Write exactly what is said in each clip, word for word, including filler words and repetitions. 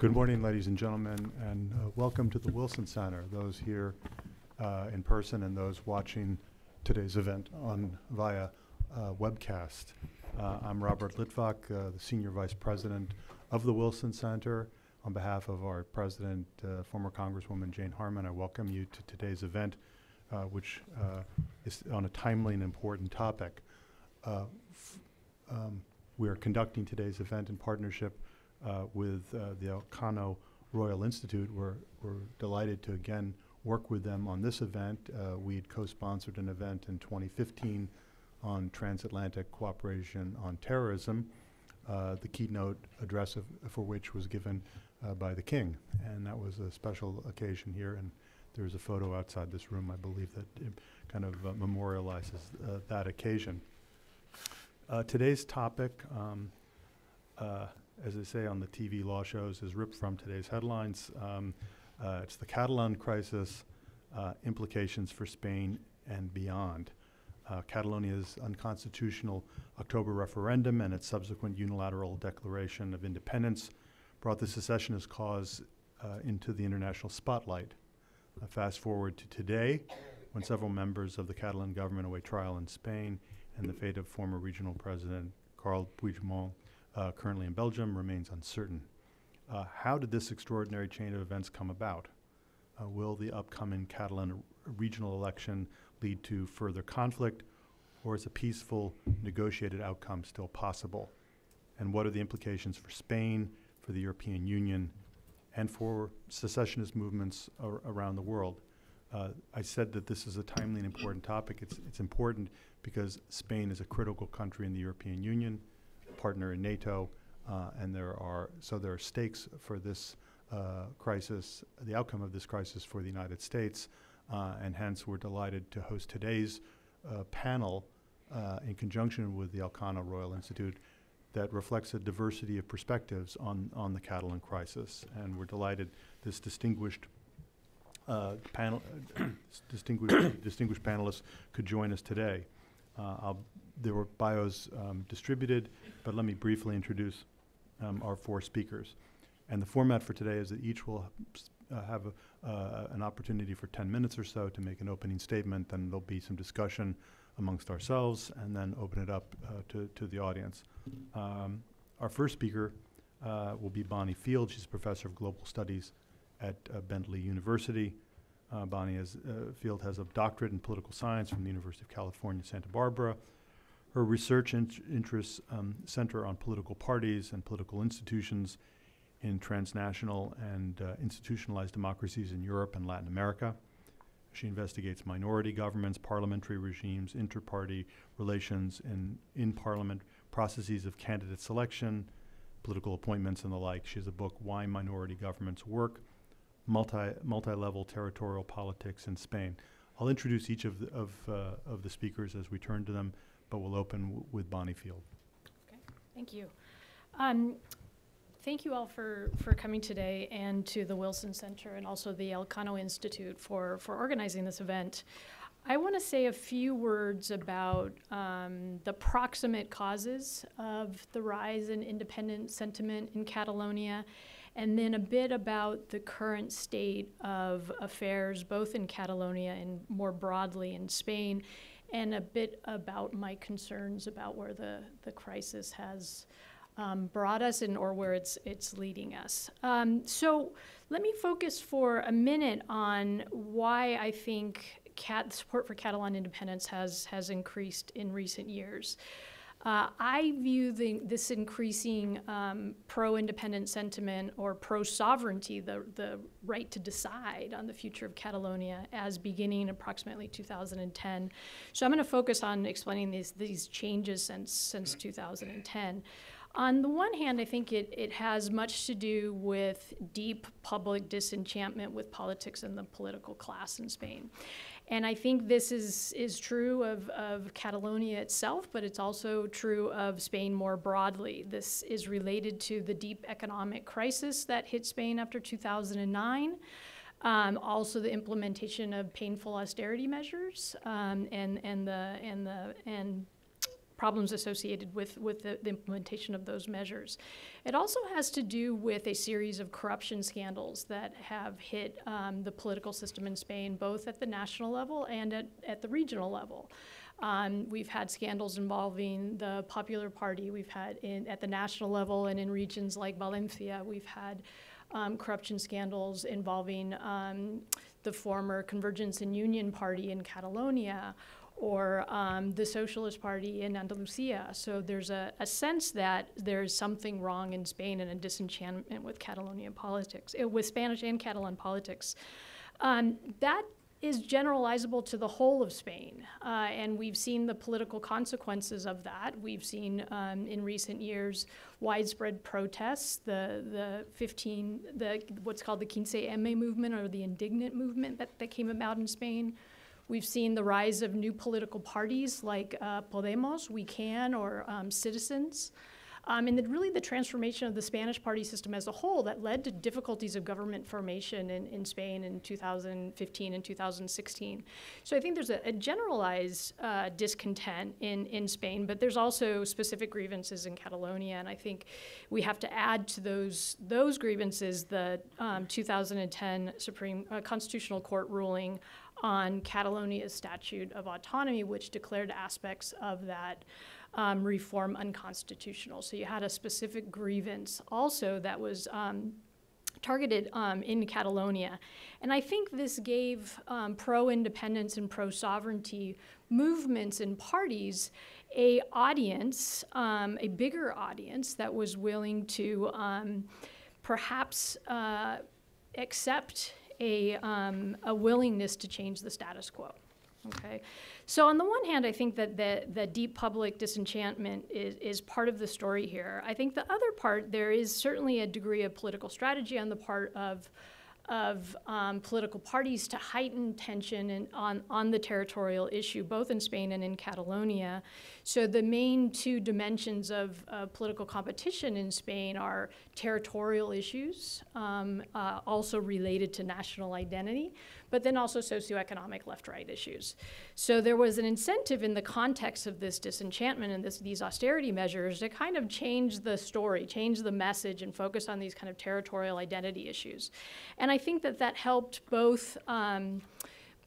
Good morning, ladies and gentlemen, and uh, welcome to the Wilson Center, those here uh, in person and those watching today's event on via uh, webcast. Uh, I'm Robert Litvak, uh, the Senior Vice President of the Wilson Center. On behalf of our President, uh, former Congresswoman Jane Harman, I welcome you to today's event, uh, which uh, is on a timely and important topic. Uh, um, we are conducting today's event in partnership Uh, with uh, the Elcano Royal Institute. We're, we're delighted to again work with them on this event. Uh, we had co-sponsored an event in twenty fifteen on transatlantic cooperation on terrorism, uh, the keynote address of, for which was given uh, by the King. And that was a special occasion here, and there's a photo outside this room, I believe, that it kind of uh, memorializes uh, that occasion. Uh, today's topic, um, uh, as they say on the T V law shows, is ripped from today's headlines. Um, uh, it's the Catalan crisis, uh, implications for Spain and beyond. Uh, Catalonia's unconstitutional October referendum and its subsequent unilateral declaration of independence brought the secessionist cause uh, into the international spotlight. Uh, fast forward to today, when several members of the Catalan government await trial in Spain, and the fate of former regional president Carles Puigdemont, Uh, currently in Belgium, remains uncertain. Uh, how did this extraordinary chain of events come about? Uh, will the upcoming Catalan regional election lead to further conflict, or is a peaceful, negotiated outcome still possible? And what are the implications for Spain, for the European Union, and for secessionist movements ar around the world? Uh, I said that this is a timely and important topic. It's, it's important because Spain is a critical country in the European Union, partner in NATO, uh, and there are so there are stakes for this uh, crisis, the outcome of this crisis for the United States, uh, and hence we're delighted to host today's uh, panel uh, in conjunction with the Elcano Royal Institute that reflects a diversity of perspectives on on the Catalan crisis, and we're delighted this distinguished uh, panel, distinguished distinguished panelists could join us today. Uh, I'll There were bios um, distributed, but let me briefly introduce um, our four speakers. And the format for today is that each will uh, have a, uh, an opportunity for ten minutes or so to make an opening statement. Then there'll be some discussion amongst ourselves, and then open it up uh, to, to the audience. Um, our first speaker uh, will be Bonnie Field. She's a professor of global studies at uh, Bentley University. Uh, Bonnie has, uh, Field has a doctorate in political science from the University of California, Santa Barbara. Her research in interests um, center on political parties and political institutions in transnational and uh, institutionalized democracies in Europe and Latin America. She investigates minority governments, parliamentary regimes, inter-party relations in, in parliament, processes of candidate selection, political appointments and the like. She has a book, Why Minority Governments Work, multi, multi-level territorial politics in Spain. I'll introduce each of the, of, uh, of the speakers as we turn to them, but we'll open w with Bonnie Field. Okay, thank you. Um, thank you all for, for coming today, and to the Wilson Center and also the Elcano Institute for, for organizing this event. I wanna say a few words about um, the proximate causes of the rise in independent sentiment in Catalonia, and then a bit about the current state of affairs, both in Catalonia and more broadly in Spain, and a bit about my concerns about where the, the crisis has um, brought us and or where it's, it's leading us. Um, so let me focus for a minute on why I think Cat support for Catalan independence has, has increased in recent years. Uh, I view the, this increasing um, pro-independent sentiment or pro-sovereignty, the, the right to decide on the future of Catalonia, as beginning approximately two thousand ten. So I'm going to focus on explaining these, these changes since, since two thousand ten. On the one hand, I think it, it has much to do with deep public disenchantment with politics and the political class in Spain. And I think this is, is true of, of Catalonia itself, but it's also true of Spain more broadly. This is related to the deep economic crisis that hit Spain after two thousand nine. Um, also the implementation of painful austerity measures um, and, and, the, and, the, and problems associated with, with the, the implementation of those measures. It also has to do with a series of corruption scandals that have hit um, the political system in Spain, both at the national level and at, at the regional level. Um, we've had scandals involving the Popular Party. We've had in, at the national level and in regions like Valencia, we've had um, corruption scandals involving um, the former Convergence and Union Party in Catalonia, or um, the Socialist Party in Andalusia. So there's a, a sense that there's something wrong in Spain and a disenchantment with Catalonian politics, with Spanish and Catalan politics. Um, that is generalizable to the whole of Spain, uh, and we've seen the political consequences of that. We've seen um, in recent years widespread protests, the the fifteen, the what's called the quince M movement, or the indignant movement that, that came about in Spain. We've seen the rise of new political parties like uh, Podemos, We Can, or um, Citizens, um, and the, really the transformation of the Spanish party system as a whole that led to difficulties of government formation in, in Spain in two thousand fifteen and two thousand sixteen. So I think there's a, a generalized uh, discontent in, in Spain, but there's also specific grievances in Catalonia, and I think we have to add to those, those grievances the um, two thousand ten Supreme uh, Constitutional Court ruling on Catalonia's statute of autonomy, which declared aspects of that um, reform unconstitutional. So you had a specific grievance also that was um, targeted um, in Catalonia. And I think this gave um, pro-independence and pro-sovereignty movements and parties a audience, um, a bigger audience that was willing to um, perhaps uh, accept A, um, a willingness to change the status quo, okay? So on the one hand, I think that the, the deep public disenchantment is, is part of the story here. I think the other part, there is certainly a degree of political strategy on the part of, of um, political parties to heighten tension in, on, on the territorial issue, both in Spain and in Catalonia. So the main two dimensions of uh, political competition in Spain are territorial issues, um, uh, also related to national identity, but then also socioeconomic left-right issues. So there was an incentive in the context of this disenchantment and this, these austerity measures to kind of change the story, change the message, and focus on these kind of territorial identity issues. And I think that that helped both um,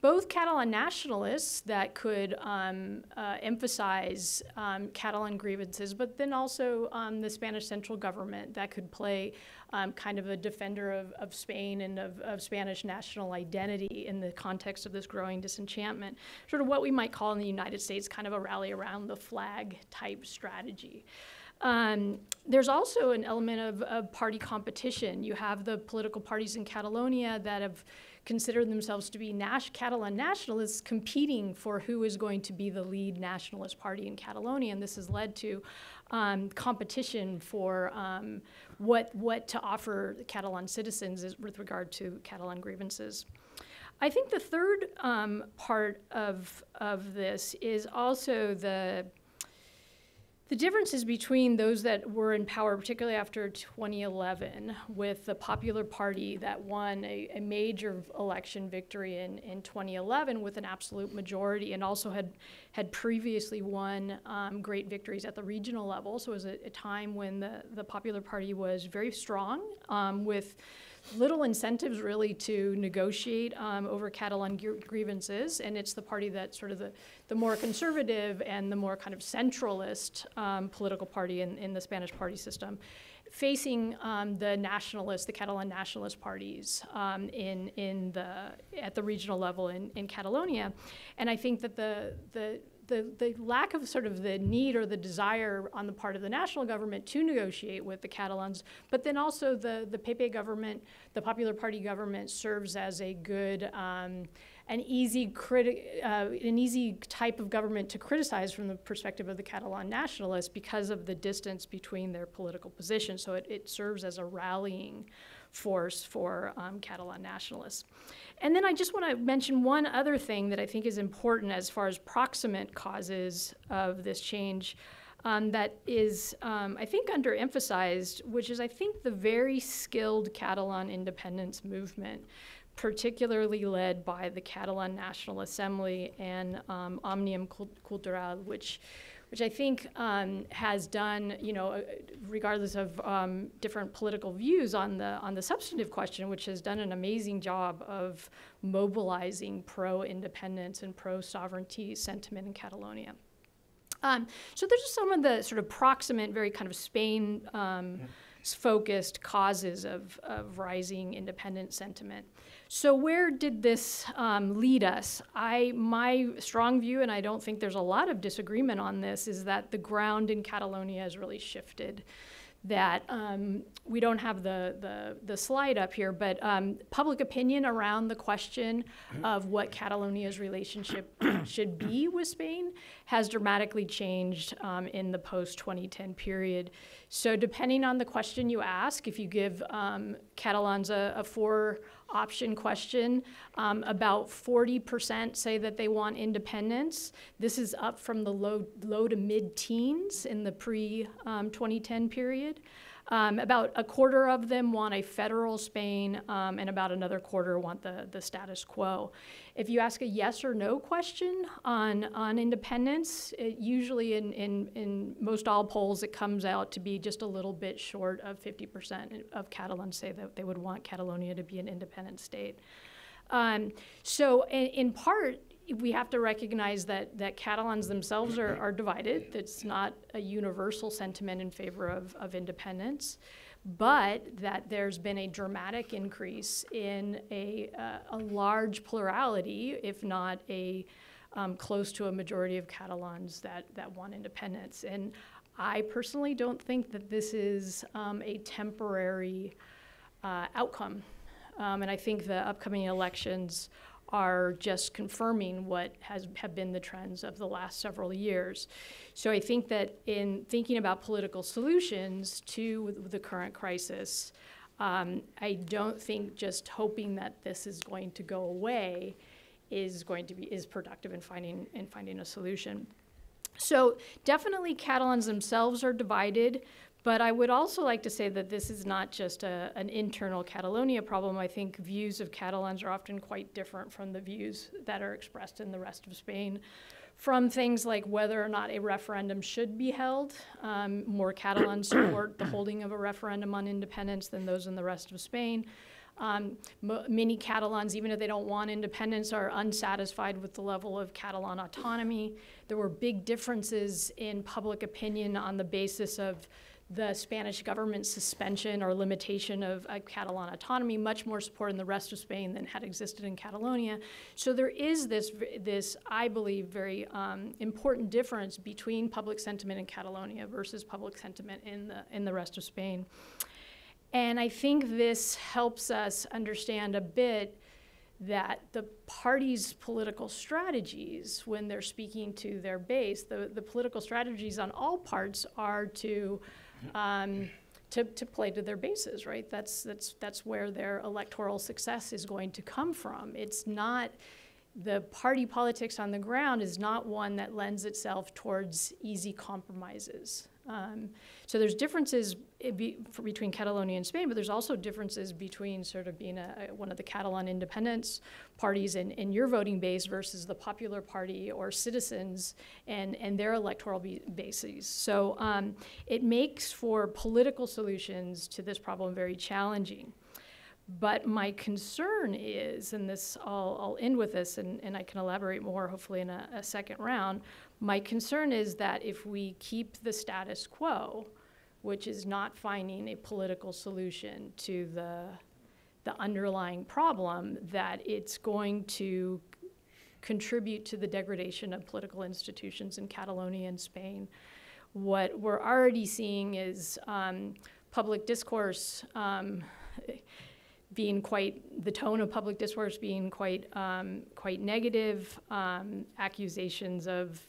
Both Catalan nationalists that could um, uh, emphasize um, Catalan grievances, but then also um, the Spanish central government that could play um, kind of a defender of, of Spain and of, of Spanish national identity in the context of this growing disenchantment, sort of what we might call in the United States kind of a rally around the flag type strategy. Um, there's also an element of, of party competition. You have the political parties in Catalonia that have considered themselves to be Nash Catalan nationalists competing for who is going to be the lead nationalist party in Catalonia, and this has led to um, competition for um, what, what to offer Catalan citizens is with regard to Catalan grievances. I think the third um, part of, of this is also the The differences between those that were in power, particularly after twenty eleven, with the Popular Party that won a, a major election victory in, in twenty eleven with an absolute majority, and also had, had previously won um, great victories at the regional level. So it was a, a time when the, the Popular Party was very strong, um, with little incentives really to negotiate um, over Catalan grievances, and it's the party that sort of the, the more conservative and the more kind of centralist um, political party in, in the Spanish party system, facing um, the nationalist, the Catalan nationalist parties um, in, in the, at the regional level in, in Catalonia. And I think that the, the The, the lack of sort of the need or the desire on the part of the national government to negotiate with the Catalans, but then also the, the P P government, the Popular Party government, serves as a good, um, an easy criti uh, an easy type of government to criticize from the perspective of the Catalan nationalists because of the distance between their political positions. So it, it serves as a rallying force for um, Catalan nationalists. And then I just want to mention one other thing that I think is important as far as proximate causes of this change um, that is, um, I think, underemphasized, which is, I think, the very skilled Catalan independence movement, particularly led by the Catalan National Assembly and um, Òmnium Cultural, which which I think um, has done, you know, regardless of um, different political views on the on the substantive question, which has done an amazing job of mobilizing pro-independence and pro-sovereignty sentiment in Catalonia. Um, so those are some of the sort of proximate, very kind of Spain um, yeah. focused causes of, of rising independent sentiment. So where did this um, lead us? I, my strong view, and I don't think there's a lot of disagreement on this, is that the ground in Catalonia has really shifted. That um, we don't have the, the, the slide up here, but um, public opinion around the question of what Catalonia's relationship should be with Spain has dramatically changed um, in the post twenty ten period. So depending on the question you ask, if you give um, Catalans a, a four option question, um, about forty percent say that they want independence. This is up from the low, low to mid-teens in the pre-twenty ten um, period. Um, about a quarter of them want a federal Spain, um, and about another quarter want the, the status quo. If you ask a yes or no question on, on independence, it usually in, in, in most all polls, it comes out to be just a little bit short of fifty percent of Catalans say that they would want Catalonia to be an independent state. Um, so in, in part, we have to recognize that, that Catalans themselves are, are divided. It's not a universal sentiment in favor of, of independence, but that there's been a dramatic increase in a, uh, a large plurality, if not a um, close to a majority of Catalans that, that want independence. And I personally don't think that this is um, a temporary uh, outcome. Um, and I think the upcoming elections are just confirming what has have been the trends of the last several years. So I think that in thinking about political solutions to the current crisis, um, I don't think just hoping that this is going to go away is going to be is productive in finding in finding a solution. So definitely Catalans themselves are divided. But I would also like to say that this is not just a, an internal Catalonia problem. I think views of Catalans are often quite different from the views that are expressed in the rest of Spain, from things like whether or not a referendum should be held. Um, more Catalans support the holding of a referendum on independence than those in the rest of Spain. Um, many Catalans, even if they don't want independence, are unsatisfied with the level of Catalan autonomy. There were big differences in public opinion on the basis of the Spanish government's suspension or limitation of uh, Catalan autonomy, much more support in the rest of Spain than had existed in Catalonia. So there is this, this I believe, very um, important difference between public sentiment in Catalonia versus public sentiment in the, in the rest of Spain. And I think this helps us understand a bit that the party's political strategies, when they're speaking to their base, the, the political strategies on all parts are to Um, to, to play to their bases, right? That's, that's, that's where their electoral success is going to come from. It's not, the party politics on the ground is not one that lends itself towards easy compromises. Um, so there's differences be, for, between Catalonia and Spain, but there's also differences between sort of being a, one of the Catalan independence parties in, in your voting base versus the Popular Party or Citizens and, and their electoral bases. So um, it makes for political solutions to this problem very challenging. But my concern is, and this I'll, I'll end with this, and, and I can elaborate more hopefully in a, a second round, my concern is that if we keep the status quo, which is not finding a political solution to the, the underlying problem, that it's going to contribute to the degradation of political institutions in Catalonia and Spain. What we're already seeing is um, public discourse um, being quite, the tone of public discourse being quite, um, quite negative. Um, accusations of,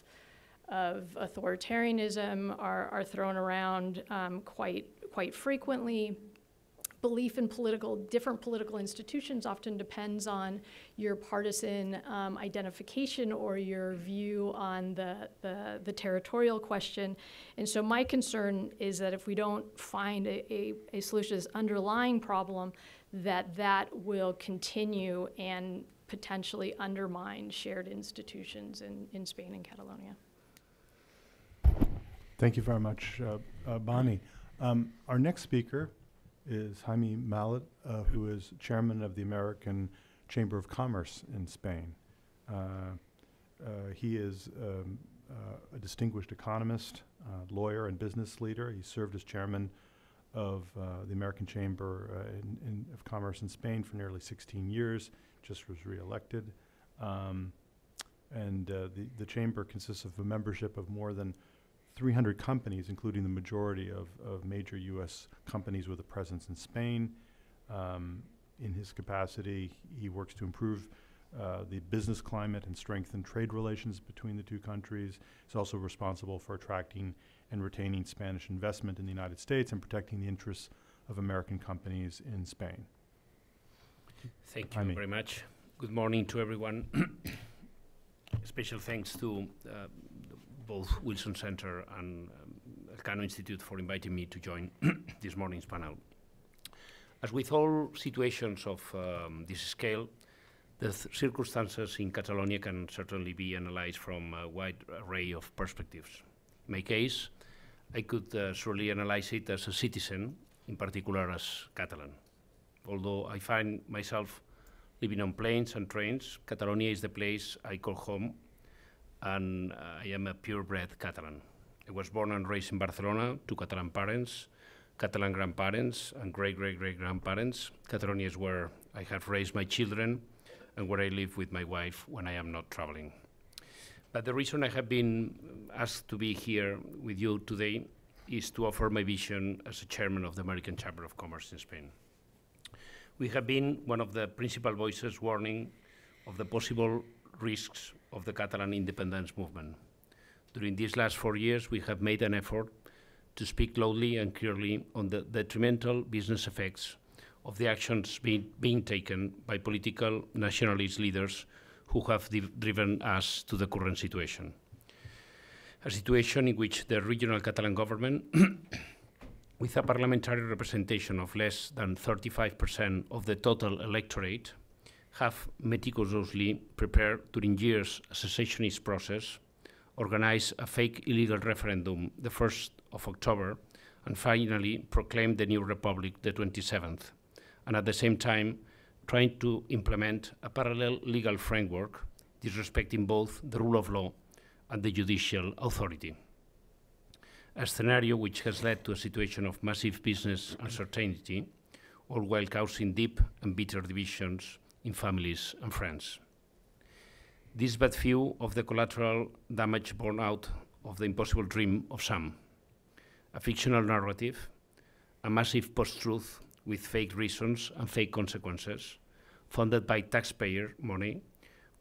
of authoritarianism are, are thrown around um, quite, quite frequently. Belief in political, different political institutions often depends on your partisan um, identification or your view on the, the, the territorial question. And so my concern is that if we don't find a, a, a solution to this underlying problem, that that will continue and potentially undermine shared institutions in, in Spain and Catalonia. Thank you very much, uh, uh, Bonnie. Um, our next speaker is Jaime Malet, uh, who is chairman of the American Chamber of Commerce in Spain. Uh, uh, he is um, uh, a distinguished economist, uh, lawyer, and business leader. He served as chairman of uh, the American Chamber uh, in, in of Commerce in Spain for nearly sixteen years, just was reelected. Um, and uh, the, the chamber consists of a membership of more than three hundred companies, including the majority of, of major U S companies with a presence in Spain. Um, in his capacity, he works to improve uh, the business climate and strengthen trade relations between the two countries. He's also responsible for attracting and retaining Spanish investment in the United States and protecting the interests of American companies in Spain. Thank Jaime. you very much. Good morning to everyone. Special thanks to uh, both Wilson Center and um, Elcano Institute for inviting me to join this morning's panel. As with all situations of um, this scale, the th circumstances in Catalonia can certainly be analyzed from a wide array of perspectives. In my case, I could uh, surely analyze it as a citizen, in particular as Catalan. Although I find myself living on planes and trains, Catalonia is the place I call home, and uh, I am a purebred Catalan. I was born and raised in Barcelona to Catalan parents, Catalan grandparents, and great-great-great-grandparents. Catalonia is where I have raised my children and where I live with my wife when I am not traveling. But the reason I have been asked to be here with you today is to offer my vision as a chairman of the American Chamber of Commerce in Spain. We have been one of the principal voices warning of the possible risks of the Catalan independence movement. During these last four years, we have made an effort to speak loudly and clearly on the detrimental business effects of the actions being, being taken by political nationalist leaders who have driven us to the current situation. A situation in which the regional Catalan government, with a parliamentary representation of less than thirty-five percent of the total electorate, have meticulously prepared during years a secessionist process, organized a fake illegal referendum the first of October, and finally proclaimed the new republic the twenty-seventh, and at the same time trying to implement a parallel legal framework disrespecting both the rule of law and the judicial authority. A scenario which has led to a situation of massive business uncertainty, all while causing deep and bitter divisions in families and friends. This but few of the collateral damage borne out of the impossible dream of some. A fictional narrative, a massive post-truth with fake reasons and fake consequences, funded by taxpayer money,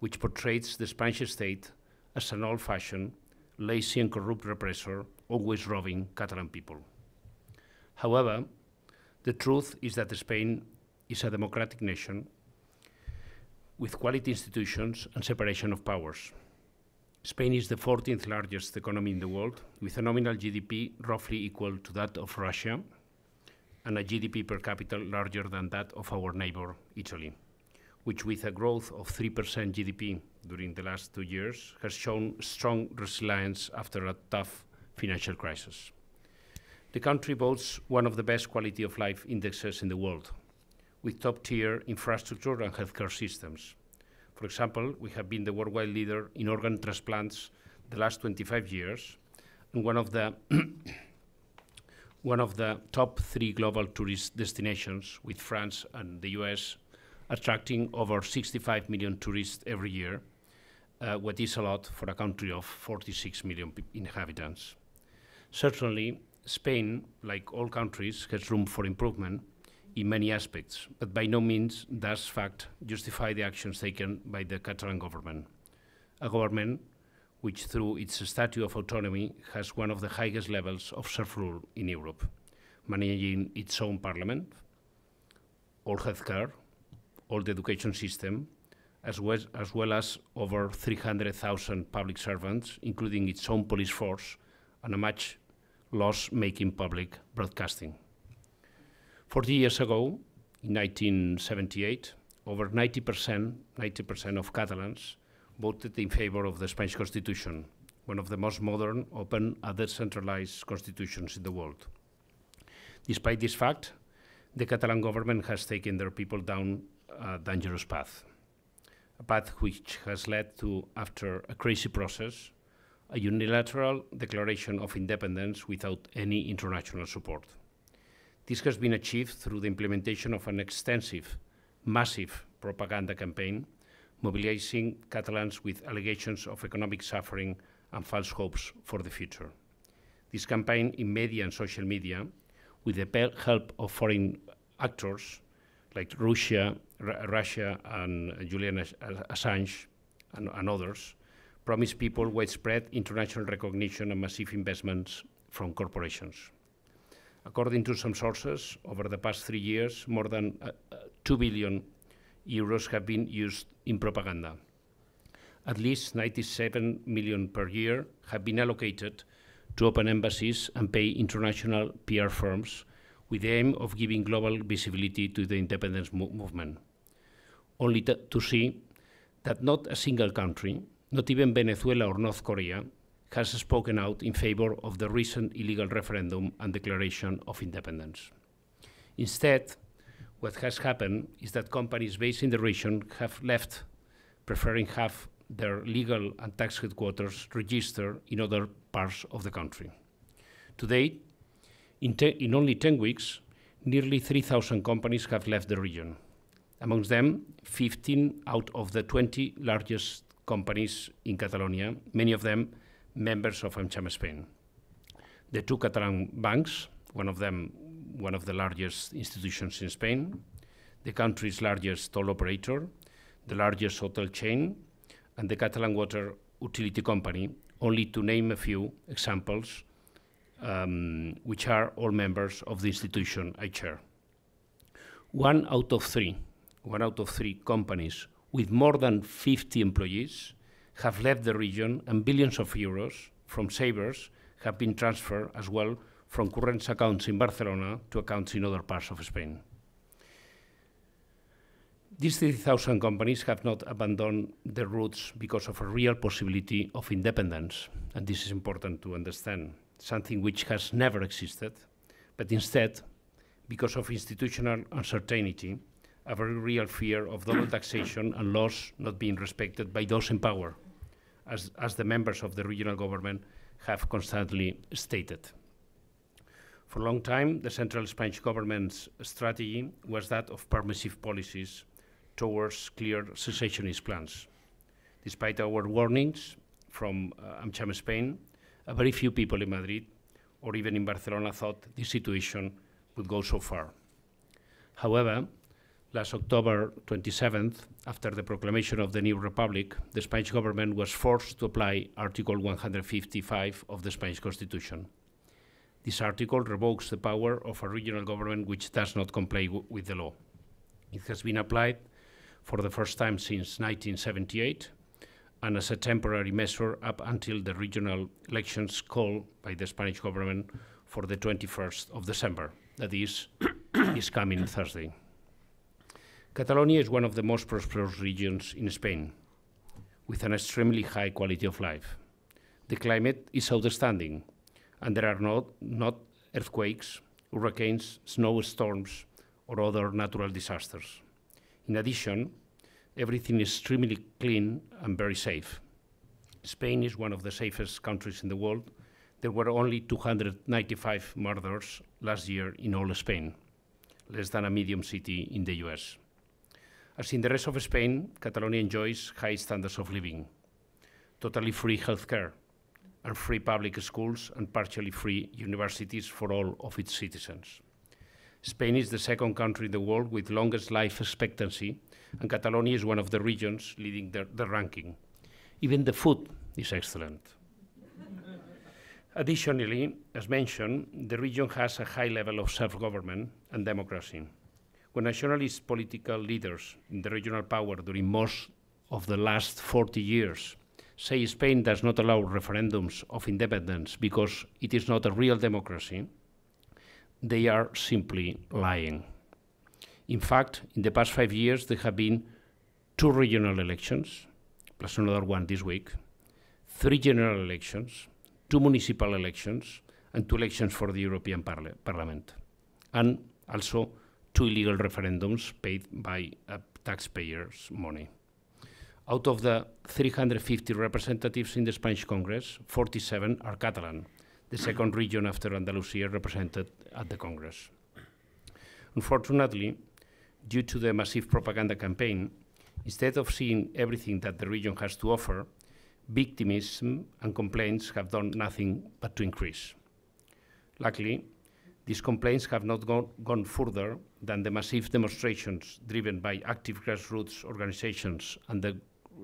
which portrays the Spanish state as an old-fashioned, lazy and corrupt repressor, always robbing Catalan people. However, the truth is that Spain is a democratic nation with quality institutions and separation of powers. Spain is the fourteenth largest economy in the world, with a nominal G D P roughly equal to that of Russia, and a G D P per capita larger than that of our neighbor, Italy, which with a growth of three percent G D P during the last two years has shown strong resilience after a tough financial crisis. The country boasts one of the best quality of life indexes in the world, with top-tier infrastructure and healthcare systems. For example, we have been the worldwide leader in organ transplants the last twenty-five years, and one of the one of the top three global tourist destinations, with France and the U S attracting over sixty-five million tourists every year, uh, what is a lot for a country of forty-six million inhabitants. Certainly, Spain, like all countries, has room for improvement in many aspects, but by no means does fact justify the actions taken by the Catalan government, a government which through its statute of autonomy has one of the highest levels of self-rule in Europe, managing its own parliament, all healthcare, all the education system, as well, as well as over three hundred thousand public servants, including its own police force, and a much loss-making public broadcasting. Forty years ago, in nineteen seventy-eight, over ninety percent of Catalans voted in favor of the Spanish Constitution, one of the most modern, open, and decentralized constitutions in the world. Despite this fact, the Catalan government has taken their people down a dangerous path, a path which has led to, after a crazy process, a unilateral declaration of independence without any international support. This has been achieved through the implementation of an extensive, massive propaganda campaign, mobilizing Catalans with allegations of economic suffering and false hopes for the future. This campaign in media and social media, with the help of foreign actors like Russia, R Russia and Julian Assange and, and others, promised people widespread international recognition and massive investments from corporations. According to some sources, over the past three years, more than uh, uh, two billion euros have been used in propaganda. At least ninety-seven million per year have been allocated to open embassies and pay international P R firms with the aim of giving global visibility to the independence mo movement, only to see that not a single country, not even Venezuela or North Korea, has spoken out in favor of the recent illegal referendum and declaration of independence. Instead, what has happened is that companies based in the region have left, preferring half their legal and tax headquarters registered in other parts of the country. Today, in, in only ten weeks, nearly three thousand companies have left the region. Amongst them, fifteen out of the twenty largest companies in Catalonia, many of them members of AmCham Spain. The two Catalan banks, one of them one of the largest institutions in Spain, the country's largest toll operator, the largest hotel chain, and the Catalan water utility company, only to name a few examples, um, which are all members of the institution I chair. One out of three, one out of three companies with more than fifty employees have left the region, and billions of euros from savers have been transferred as well from current accounts in Barcelona to accounts in other parts of Spain. These three thousand companies have not abandoned their roots because of a real possibility of independence, and this is important to understand, something which has never existed, but instead, because of institutional uncertainty, a very real fear of double taxation and laws not being respected by those in power, as, as the members of the regional government have constantly stated. For a long time, the central Spanish government's strategy was that of permissive policies towards clear secessionist plans. Despite our warnings from uh, AmCham Spain, a very few people in Madrid or even in Barcelona thought this situation would go so far. However, last October twenty-seventh, after the proclamation of the new Republic, the Spanish government was forced to apply Article one hundred fifty-five of the Spanish Constitution. This article revokes the power of a regional government which does not comply with the law. It has been applied for the first time since nineteen seventy-eight and as a temporary measure up until the regional elections called by the Spanish government for the twenty-first of December, that is, this coming Thursday. Catalonia is one of the most prosperous regions in Spain, with an extremely high quality of life. The climate is outstanding, and there are not, not earthquakes, hurricanes, snowstorms, or other natural disasters. In addition, everything is extremely clean and very safe. Spain is one of the safest countries in the world. There were only two hundred ninety-five murders last year in all Spain, less than a medium city in the U S. As in the rest of Spain, Catalonia enjoys high standards of living, totally free healthcare, and free public schools and partially free universities for all of its citizens. Spain is the second country in the world with longest life expectancy, and Catalonia is one of the regions leading the, the ranking. Even the food is excellent. Additionally, as mentioned, the region has a high level of self-government and democracy. When nationalist political leaders in the regional power during most of the last forty years say Spain does not allow referendums of independence because it is not a real democracy, they are simply lying. In fact, in the past five years, there have been two regional elections, plus another one this week, three general elections, two municipal elections, and two elections for the European Parla- Parliament, and also two illegal referendums paid by uh, taxpayers' money. Out of the three hundred fifty representatives in the Spanish Congress, forty-seven are Catalan, the second region after Andalusia represented at the Congress. Unfortunately, due to the massive propaganda campaign, instead of seeing everything that the region has to offer, victimism and complaints have done nothing but to increase. Luckily, these complaints have not gone, gone further than the massive demonstrations driven by active grassroots organizations and the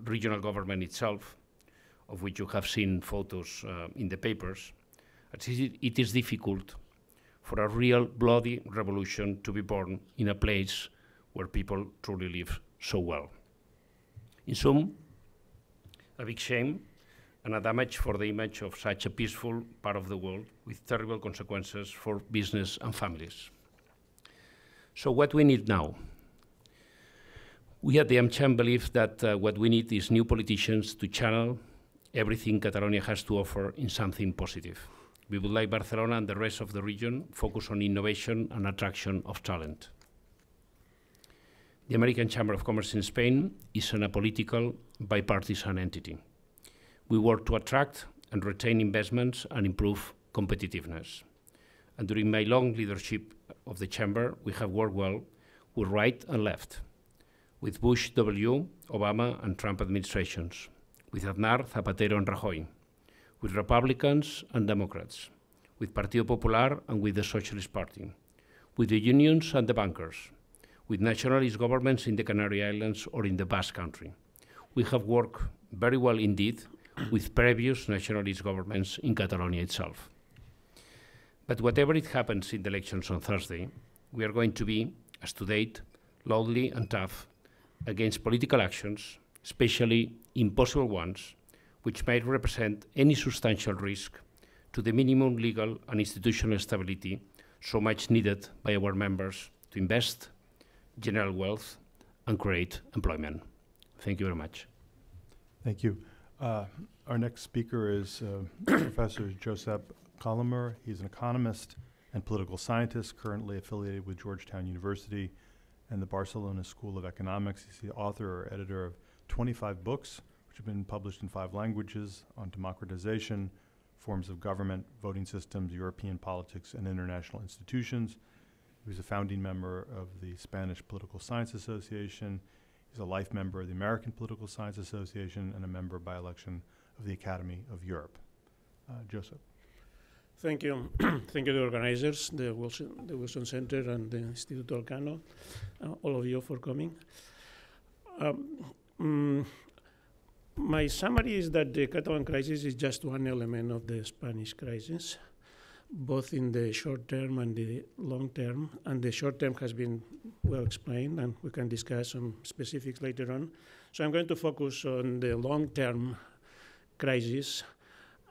regional government itself, of which you have seen photos uh, in the papers. It is difficult for a real bloody revolution to be born in a place where people truly live so well. In sum, a big shame and a damage for the image of such a peaceful part of the world with terrible consequences for business and families. So what we need now? We at the AmCham believe that uh, what we need is new politicians to channel everything Catalonia has to offer in something positive. We would like Barcelona and the rest of the region focus on innovation and attraction of talent. The American Chamber of Commerce in Spain is an apolitical, bipartisan entity. We work to attract and retain investments and improve competitiveness. And during my long leadership of the Chamber, we have worked well with right and left, with Bush W, Obama, and Trump administrations, with Aznar, Zapatero, and Rajoy, with Republicans and Democrats, with Partido Popular and with the Socialist Party, with the unions and the bankers, with nationalist governments in the Canary Islands or in the Basque Country. We have worked very well indeed with previous nationalist governments in Catalonia itself. But whatever it happens in the elections on Thursday, we are going to be, as to date, loudly and tough against political actions, especially impossible ones, which might represent any substantial risk to the minimum legal and institutional stability so much needed by our members to invest, generate wealth, and create employment. Thank you very much. Thank you. Uh, our next speaker is uh, Professor Josep Colomer. He's an economist and political scientist currently affiliated with Georgetown University and the Barcelona School of Economics. He's the author or editor of twenty-five books, have been published in five languages, on democratization, forms of government, voting systems, European politics, and international institutions. He was a founding member of the Spanish Political Science Association. He's a life member of the American Political Science Association and a member by election of the Academy of Europe. Uh, Joseph. Thank you. Thank you to the organizers, the Wilson, the Wilson Center and the Instituto Elcano, uh, all of you for coming. Um, mm, My summary is that the Catalan crisis is just one element of the Spanish crisis, both in the short term and the long term. And the short term has been well explained, and we can discuss some specifics later on. So I'm going to focus on the long term crisis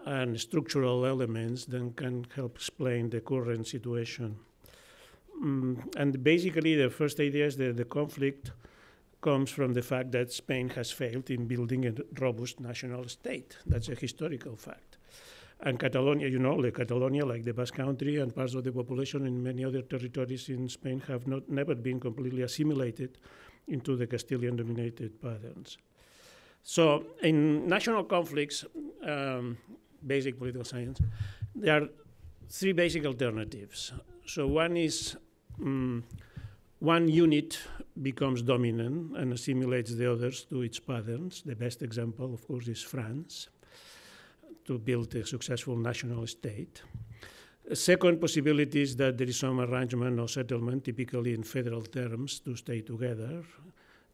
and structural elements that can help explain the current situation. Mm, and basically, the first idea is that the conflict comes from the fact that Spain has failed in building a robust national state. That's a historical fact. And Catalonia, you know, the Catalonia, like the Basque Country and parts of the population in many other territories in Spain, have not never been completely assimilated into the Castilian-dominated patterns. So in national conflicts, um, basic political science, there are three basic alternatives. So one is um, one unit becomes dominant and assimilates the others to its patterns. The best example, of course, is France, to build a successful national state. A second possibility is that there is some arrangement or settlement, typically in federal terms, to stay together,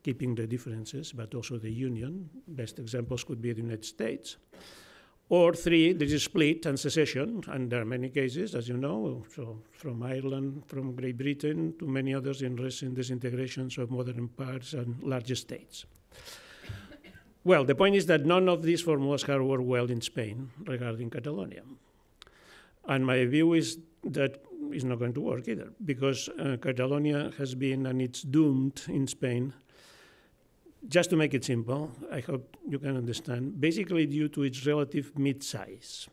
keeping the differences, but also the union. Best examples could be the United States. Or three, there is split and secession, and there are many cases, as you know, so from Ireland, from Great Britain, to many others in recent disintegrations of modern empires and larger states. Well, the point is that none of these formulas have worked well in Spain regarding Catalonia. And my view is that it's not going to work either, because uh, Catalonia has been, and it's doomed in Spain, Just to make it simple, I hope you can understand, basically due to its relative mid-size,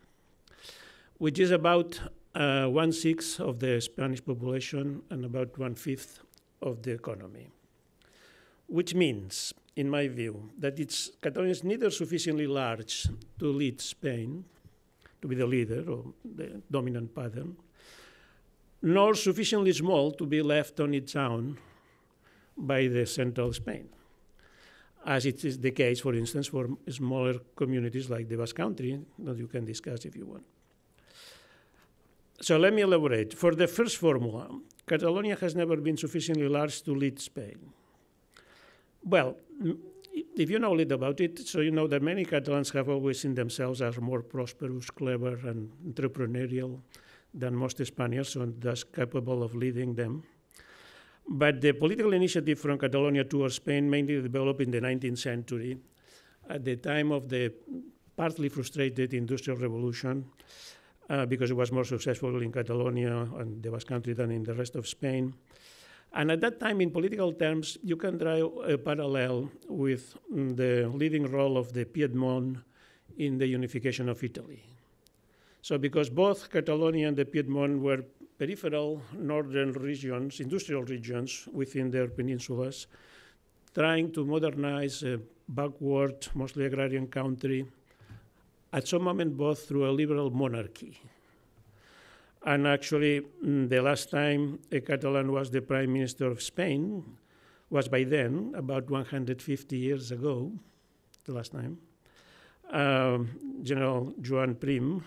which is about uh, one-sixth of the Spanish population and about one-fifth of the economy, which means, in my view, that it's, Catalonia is neither sufficiently large to lead Spain, to be the leader or the dominant pattern, nor sufficiently small to be left on its own by the central Spain, as it is the case, for instance, for smaller communities like the Basque Country that you can discuss if you want. So let me elaborate. For the first formula, Catalonia has never been sufficiently large to lead Spain. Well, if you know a little about it, so you know that many Catalans have always seen themselves as more prosperous, clever, and entrepreneurial than most Spaniards, and thus capable of leading them. But the political initiative from Catalonia towards Spain mainly developed in the nineteenth century, at the time of the partly frustrated Industrial Revolution, uh, because it was more successful in Catalonia and the Basque Country than in the rest of Spain. And at that time, in political terms, you can draw a parallel with the leading role of the Piedmont in the unification of Italy. So because both Catalonia and the Piedmont were peripheral northern regions, industrial regions within their peninsulas, trying to modernize a backward, mostly agrarian country, at some moment both through a liberal monarchy. And actually, the last time a Catalan was the Prime Minister of Spain was by then, about one hundred fifty years ago, the last time, um, General Joan Prim,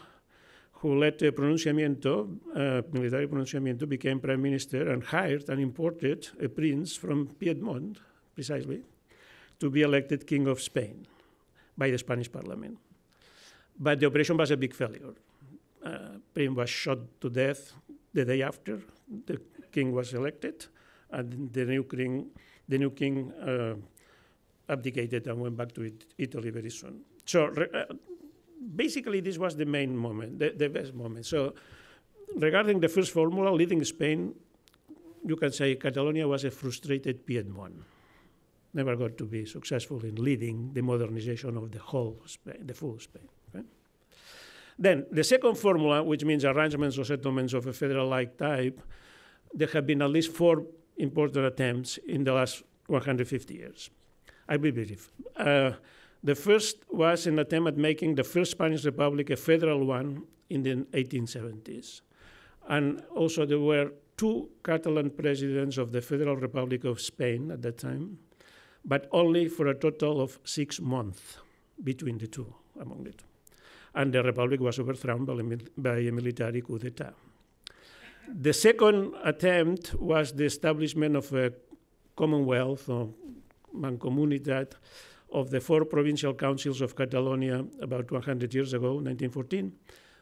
who led a pronunciamiento, uh, military pronunciamiento, became Prime Minister and hired and imported a prince from Piedmont, precisely, to be elected King of Spain by the Spanish Parliament. But the operation was a big failure. Uh, Prim was shot to death the day after the king was elected, and the new king, the new king uh, abdicated and went back to it, Italy very soon. So uh, basically this was the main moment, the, the best moment. So regarding the first formula, leading Spain, you can say Catalonia was a frustrated Piedmont, never got to be successful in leading the modernization of the whole Spain, the full Spain. Right? Then, the second formula, which means arrangements or settlements of a federal-like type, there have been at least four important attempts in the last one hundred fifty years. I will be brief. Uh, the first was an attempt at making the first Spanish Republic a federal one in the eighteen seventies. And also there were two Catalan presidents of the Federal Republic of Spain at that time, but only for a total of six months between the two, among the two. And the Republic was overthrown by a military coup d'etat. The second attempt was the establishment of a commonwealth or mancomunitat of the four provincial councils of Catalonia about one hundred years ago, nineteen fourteen,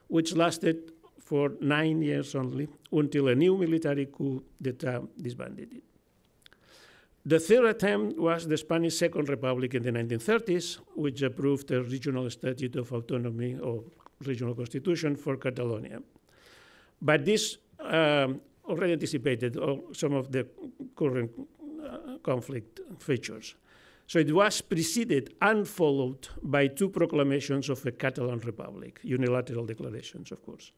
which lasted for nine years only until a new military coup d'etat disbanded it. The third attempt was the Spanish Second Republic in the nineteen thirties, which approved a regional statute of autonomy or regional constitution for Catalonia. But this um, already anticipated all, some of the current uh, conflict features. So it was preceded and followed by two proclamations of a Catalan Republic, unilateral declarations, of course.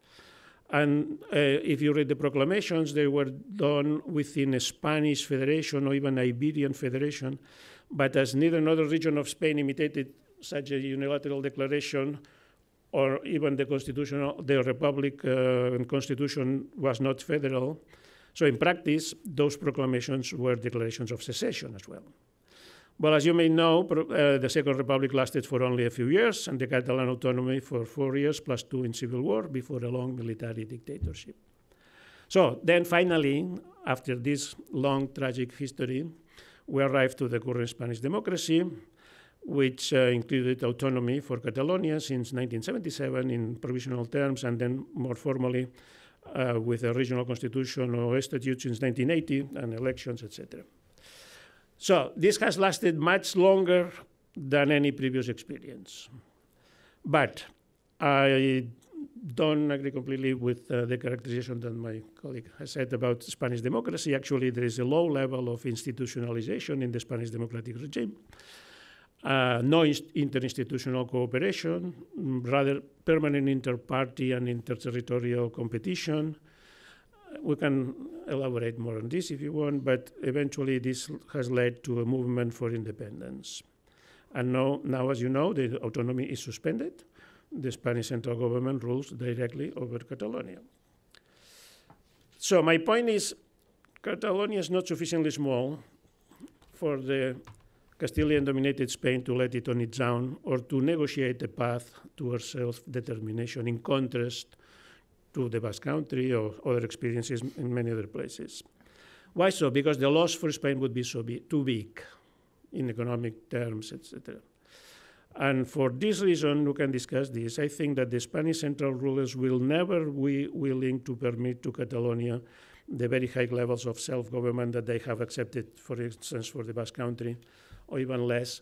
And uh, if you read the proclamations, they were done within a Spanish federation or even Iberian federation, but as neither another region of Spain imitated such a unilateral declaration or even the constitutional, the republic uh, and constitution was not federal. So in practice, those proclamations were declarations of secession as well. Well, as you may know, uh, the Second Republic lasted for only a few years, and the Catalan autonomy for four years, plus two in civil war, before a long military dictatorship. So then finally, after this long, tragic history, we arrived to the current Spanish democracy, which uh, included autonomy for Catalonia since nineteen seventy-seven in provisional terms, and then more formally uh, with a regional constitution or statute since nineteen eighty, and elections, et cetera. So this has lasted much longer than any previous experience. But I don't agree completely with uh, the characterization that my colleague has said about Spanish democracy. Actually, there is a low level of institutionalization in the Spanish democratic regime. Uh, no interinstitutional cooperation, rather permanent inter-party and interterritorial competition. We can elaborate more on this if you want, but eventually this has led to a movement for independence. And now, now as you know, the autonomy is suspended. The Spanish central government rules directly over Catalonia. So my point is, Catalonia is not sufficiently small for the Castilian-dominated Spain to let it on its own or to negotiate a path towards self-determination in contrast to the Basque Country or other experiences in many other places. Why so? Because the loss for Spain would be so be too big in economic terms, et cetera. And for this reason, we can discuss this. I think that the Spanish central rulers will never be willing to permit to Catalonia the very high levels of self-government that they have accepted, for instance, for the Basque Country, or even less,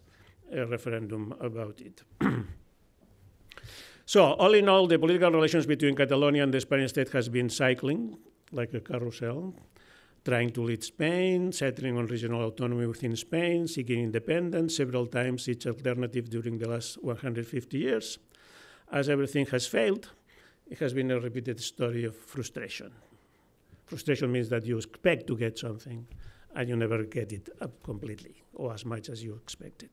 a referendum about it. So, all in all, the political relations between Catalonia and the Spanish state has been cycling, like a carousel, trying to lead Spain, settling on regional autonomy within Spain, seeking independence, several times each alternative during the last one hundred fifty years. As everything has failed, it has been a repeated story of frustration. Frustration means that you expect to get something and you never get it up completely or as much as you expected.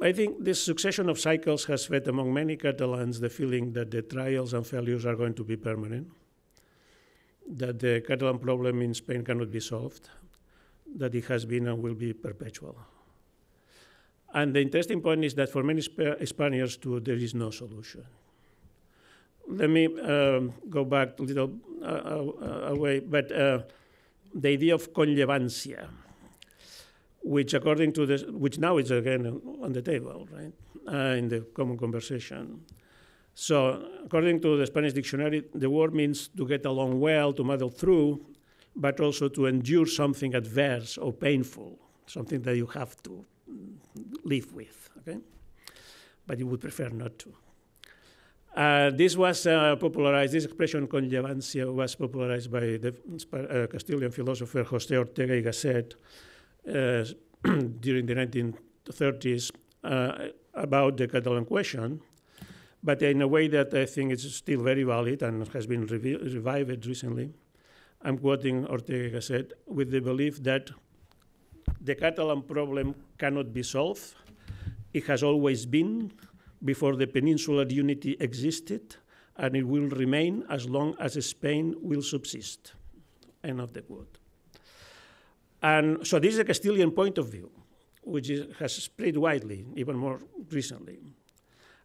I think this succession of cycles has fed among many Catalans the feeling that the trials and failures are going to be permanent, that the Catalan problem in Spain cannot be solved, that it has been and will be perpetual. And the interesting point is that for many Sp Spaniards too, there is no solution. Let me um, go back a little uh, uh, away, but uh, the idea of conllevancia, which according to this, which now is again on the table, right, uh, in the common conversation. So, according to the Spanish dictionary, the word means to get along well, to muddle through, but also to endure something adverse or painful, something that you have to live with, okay? But you would prefer not to. Uh, this was uh, popularized, this expression conllevancia was popularized by the uh, Castilian philosopher José Ortega y Gasset uh, during the nineteen thirties uh, about the Catalan question, but in a way that I think is still very valid and has been revived recently. I'm quoting Ortega y Gasset, with the belief that the Catalan problem cannot be solved. It has always been before the peninsular unity existed, and it will remain as long as Spain will subsist. End of the quote. And so this is a Castilian point of view, which is, has spread widely, even more recently.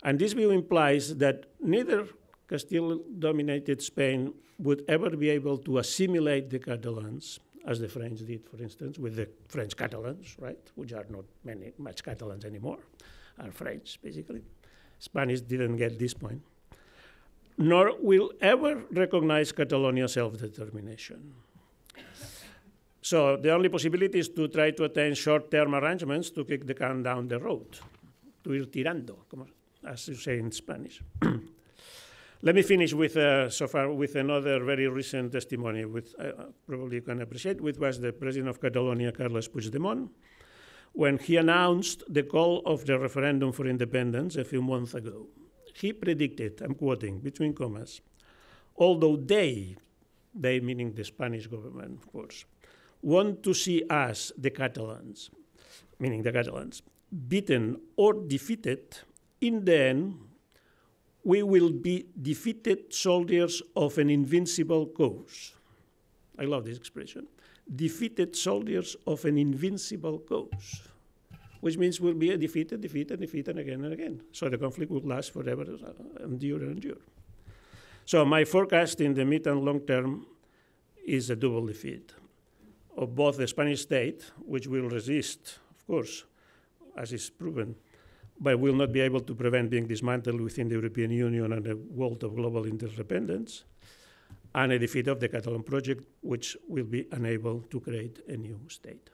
And this view implies that neither Castile-dominated Spain would ever be able to assimilate the Catalans, as the French did, for instance, with the French Catalans, right, which are not many, much Catalans anymore, are French, basically. Spanish didn't get this point. Nor will ever recognize Catalonia's self-determination. So the only possibility is to try to attain short-term arrangements to kick the can down the road, to ir tirando, as you say in Spanish. Let me finish with, uh, so far, with another very recent testimony, which uh, probably you can appreciate, which was the president of Catalonia, Carles Puigdemont, when he announced the call of the referendum for independence a few months ago. He predicted, I'm quoting, between commas, although they, they meaning the Spanish government, of course, want to see us, the Catalans, meaning the Catalans, beaten or defeated, in the end, we will be defeated soldiers of an invincible cause. I love this expression. Defeated soldiers of an invincible cause, which means we'll be defeated, defeated, defeated again and again. So the conflict will last forever, endure and endure. So my forecast in the mid and long term is a double defeat of both the Spanish state, which will resist, of course, as is proven, but will not be able to prevent being dismantled within the European Union and the world of global interdependence, and a defeat of the Catalan project, which will be unable to create a new state.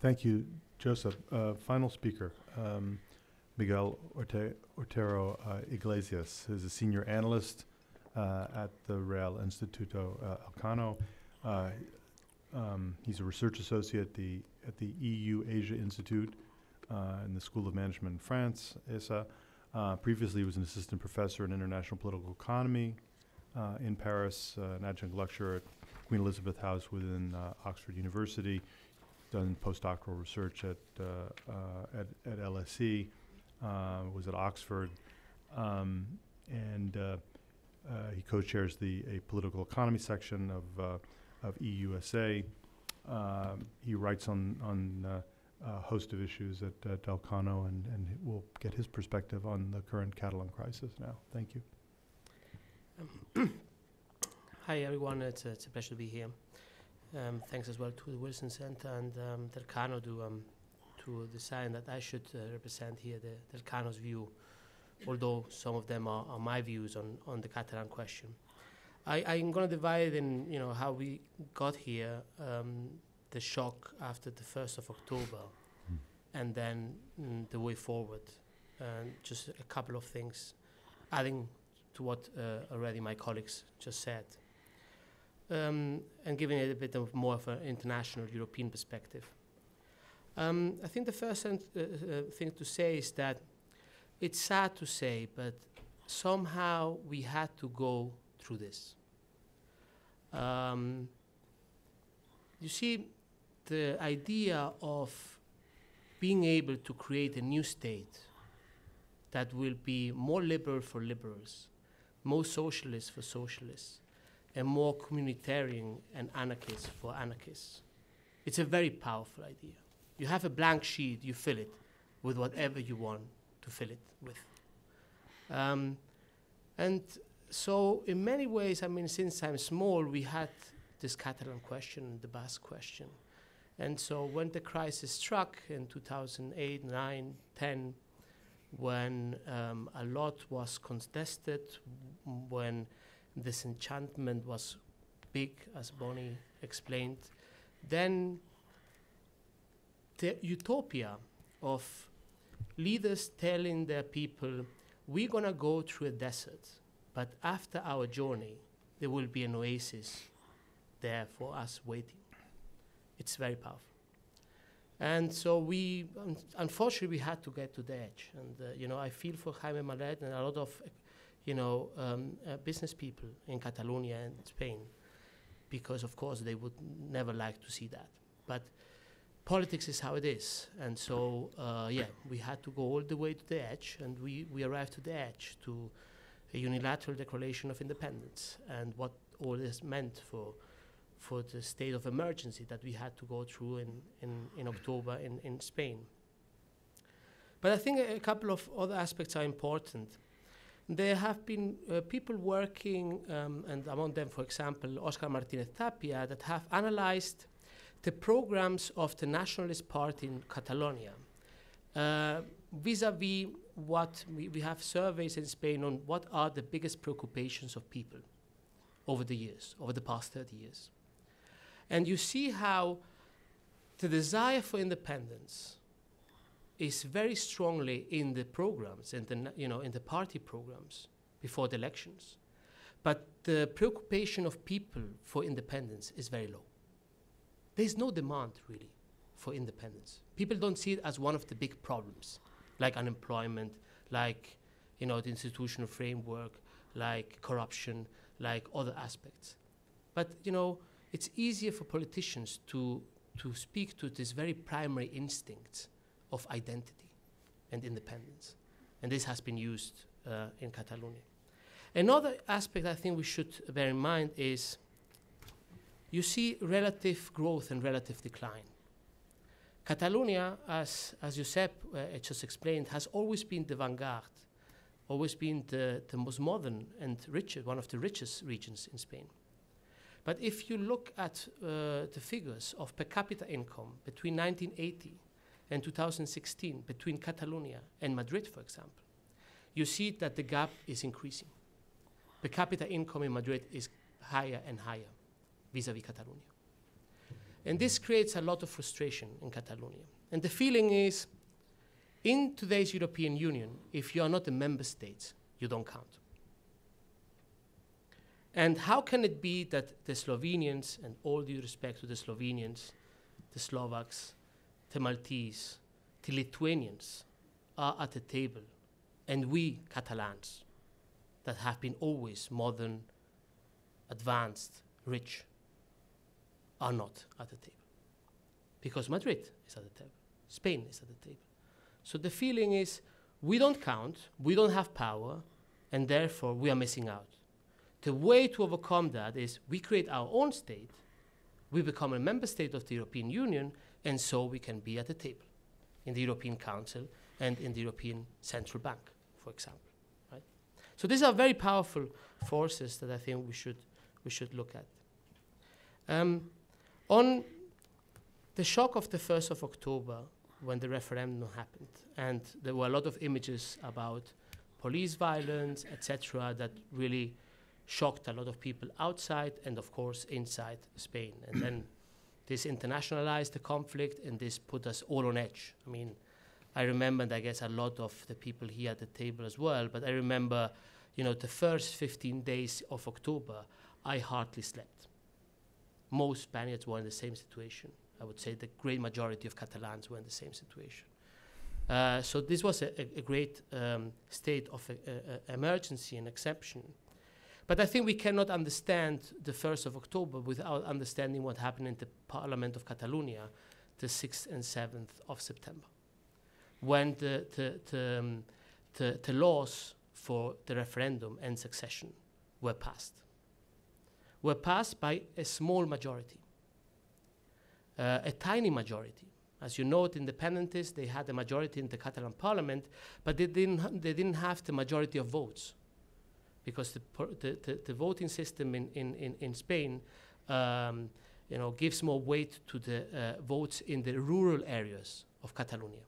Thank you, Josep. Uh, final speaker, um, Miguel Ortero uh, Iglesias, who's a senior analyst uh, at the Real Instituto uh, Elcano. Uh, um, he's a research associate at the, at the E U Asia Institute uh, in the School of Management in France, E S A. Uh, previously, he was an assistant professor in international political economy uh, in Paris, uh, an adjunct lecturer at Queen Elizabeth House within uh, Oxford University, done postdoctoral research at, uh, uh, at, at L S E, uh, was at Oxford, um, and uh, uh, he co-chairs the a political economy section of, uh, of E U S A. Uh, he writes on, on uh, a host of issues at, at Elcano, and, and we'll get his perspective on the current Catalan crisis now. Thank you. Um, Hi everyone, it's, uh, it's a pleasure to be here. Um, thanks as well to the Wilson Center and um, Elcano to, um, to decide that I should uh, represent here the Elcano's view, although some of them are, are my views on, on the Catalan question. I, I'm going to divide in, you know, how we got here, um, the shock after the first of October, mm. and then mm, the way forward, and just a couple of things, adding to what uh, already my colleagues just said. Um, and giving it a bit of more of an international European perspective. Um, I think the first uh, uh, thing to say is that it's sad to say, but somehow we had to go through this. Um, you see, the idea of being able to create a new state that will be more liberal for liberals, more socialist for socialists, and more communitarian and anarchist for anarchists. It's a very powerful idea. You have a blank sheet, you fill it with whatever you want to fill it with. Um, and so in many ways, I mean, since I'm small, we had this Catalan question, the Basque question. And so when the crisis struck in two thousand eight, nine, ten, when um, a lot was contested, when disenchantment was big, as Bonnie explained, then the utopia of leaders telling their people, we're going to go through a desert, but after our journey, there will be an oasis there for us waiting. It's very powerful. And so we, un unfortunately, we had to get to the edge. And, uh, you know, I feel for Jaime Malet and a lot of you know, um, uh, business people in Catalonia and Spain, because of course they would never like to see that. But politics is how it is. And so, uh, yeah, we had to go all the way to the edge, and we, we arrived to the edge, to a unilateral declaration of independence, and what all this meant for, for the state of emergency that we had to go through in, in, in October in, in Spain. But I think a, a couple of other aspects are important. There have been uh, people working, um, and among them, for example, Oscar Martinez Tapia, that have analyzed the programs of the Nationalist Party in Catalonia vis-a-vis uh, -vis what we, we have surveys in Spain on what are the biggest preoccupations of people over the years, over the past thirty years. And you see how the desire for independence is very strongly in the programs, in the, you know, in the party programs before the elections. But the preoccupation of people for independence is very low. There's no demand, really, for independence. People don't see it as one of the big problems, like unemployment, like, you know, the institutional framework, like corruption, like other aspects. But, you know, it's easier for politicians to, to speak to this very primary instinct of identity and independence. And this has been used uh, in Catalonia. Another aspect I think we should bear in mind is you see relative growth and relative decline. Catalonia, as, as Josep uh, just explained, has always been the vanguard, always been the, the most modern and richer, one of the richest regions in Spain. But if you look at uh, the figures of per capita income between nineteen eighty in two thousand sixteen, between Catalonia and Madrid, for example, you see that the gap is increasing. Per capita income in Madrid is higher and higher vis-a-vis Catalonia. And this creates a lot of frustration in Catalonia. And the feeling is In today's European Union, if you are not a member state, you don't count. And how can it be that the Slovenians, and all due respect to the Slovenians, the Slovaks, the Maltese, the Lithuanians are at the table, and we Catalans that have been always modern, advanced, rich, are not at the table? Because Madrid is at the table, Spain is at the table. So the feeling is, we don't count, we don't have power, and therefore we are missing out. The way to overcome that is we create our own state, we become a member state of the European Union, and so we can be at the table in the European Council and in the European Central Bank, for example. Right? So these are very powerful forces that I think we should, we should look at. Um, on the shock of the first of October, when the referendum happened, and there were a lot of images about police violence, et cetera, that really shocked a lot of people outside and, of course, inside Spain. And then this internationalized the conflict, and this put us all on edge. I mean, I remembered, I guess, a lot of the people here at the table as well, but I remember, you know, the first fifteen days of October, I hardly slept. Most Spaniards were in the same situation. I would say the great majority of Catalans were in the same situation. Uh, so this was a, a, a great um, state of a, a, a emergency and exception. But I think we cannot understand the first of October without understanding what happened in the Parliament of Catalonia the sixth and seventh of September, when the, the, the, um, the, the laws for the referendum and succession were passed. Were passed by a small majority. Uh, a tiny majority. As you know, the independentists, they had a majority in the Catalan parliament, but they didn't, they didn't have the majority of votes, because the, the, the, the voting system in, in, in, in Spain um, you know, gives more weight to the uh, votes in the rural areas of Catalonia.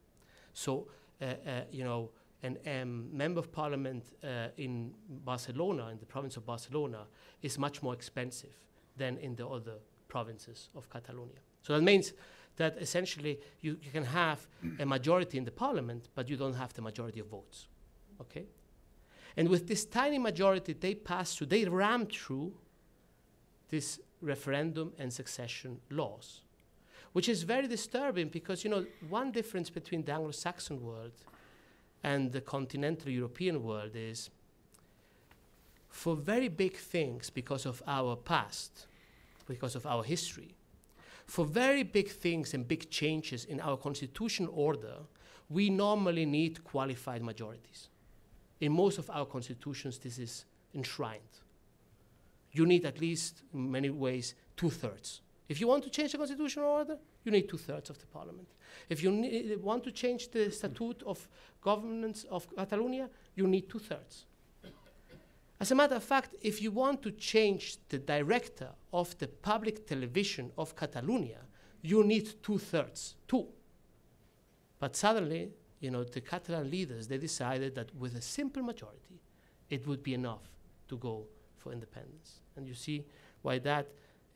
So uh, uh, you know, an um, member of parliament uh, in Barcelona, in the province of Barcelona, is much more expensive than in the other provinces of Catalonia. So that means that essentially you, you can have a majority in the parliament, but you don't have the majority of votes, okay? And with this tiny majority, they passed through, they rammed through this referendum and succession laws, which is very disturbing because, you know, one difference between the Anglo-Saxon world and the continental European world is for very big things, because of our past, because of our history, for very big things and big changes in our constitutional order, we normally need qualified majorities. In most of our constitutions, this is enshrined. You need at least, in many ways, two-thirds. If you want to change the constitutional order, you need two-thirds of the parliament. If you need, want to change the statute of governance of Catalonia, you need two-thirds. As a matter of fact, if you want to change the director of the public television of Catalonia, you need two-thirds, two. But suddenly, you know, the Catalan leaders, they decided that with a simple majority, it would be enough to go for independence. And you see why that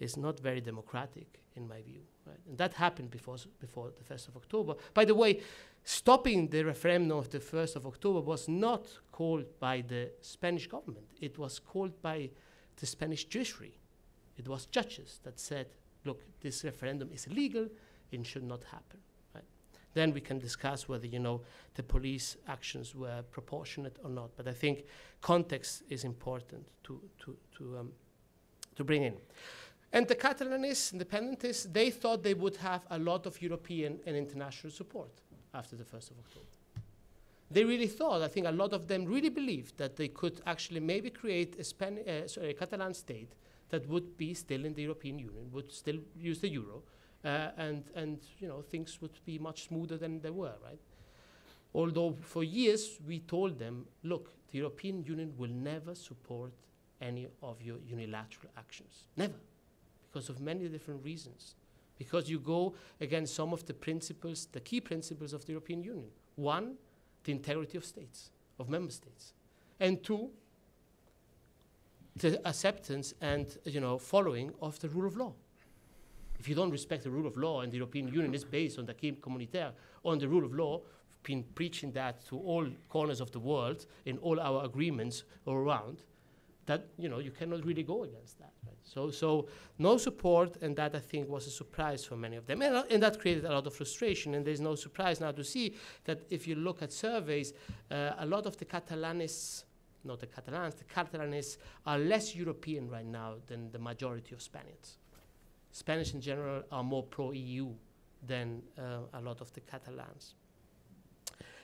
is not very democratic, in my view. Right? And that happened before, before the first of October. By the way, stopping the referendum of the first of October was not called by the Spanish government. It was called by the Spanish judiciary. It was judges that said, look, this referendum is illegal, it should not happen. Right? Then we can discuss whether, you know, the police actions were proportionate or not. But I think context is important to, to, to, um, to bring in. And the Catalanists, independentists, they thought they would have a lot of European and international support after the first of October. They really thought, I think a lot of them really believed that they could actually maybe create a, Span uh, sorry, a Catalan state that would be still in the European Union, would still use the euro, uh, and, and you know, things would be much smoother than they were, right? Although for years we told them, look, the European Union will never support any of your unilateral actions, never. Because of many different reasons. Because you go against some of the principles, the key principles of the European Union. One, the integrity of states, of member states. And two, the acceptance and, you know, following of the rule of law. If you don't respect the rule of law, and the European Union is based on the acquis communautaire, on the rule of law, been preaching that to all corners of the world in all our agreements all around, that, you know, you cannot really go against that. Right? So, so no support, and that, I think, was a surprise for many of them. And, and that created a lot of frustration, and there's no surprise now to see that if you look at surveys, uh, a lot of the Catalanists, not the Catalans, the Catalanists are less European right now than the majority of Spaniards. Spanish in general are more pro-E U than uh, a lot of the Catalans.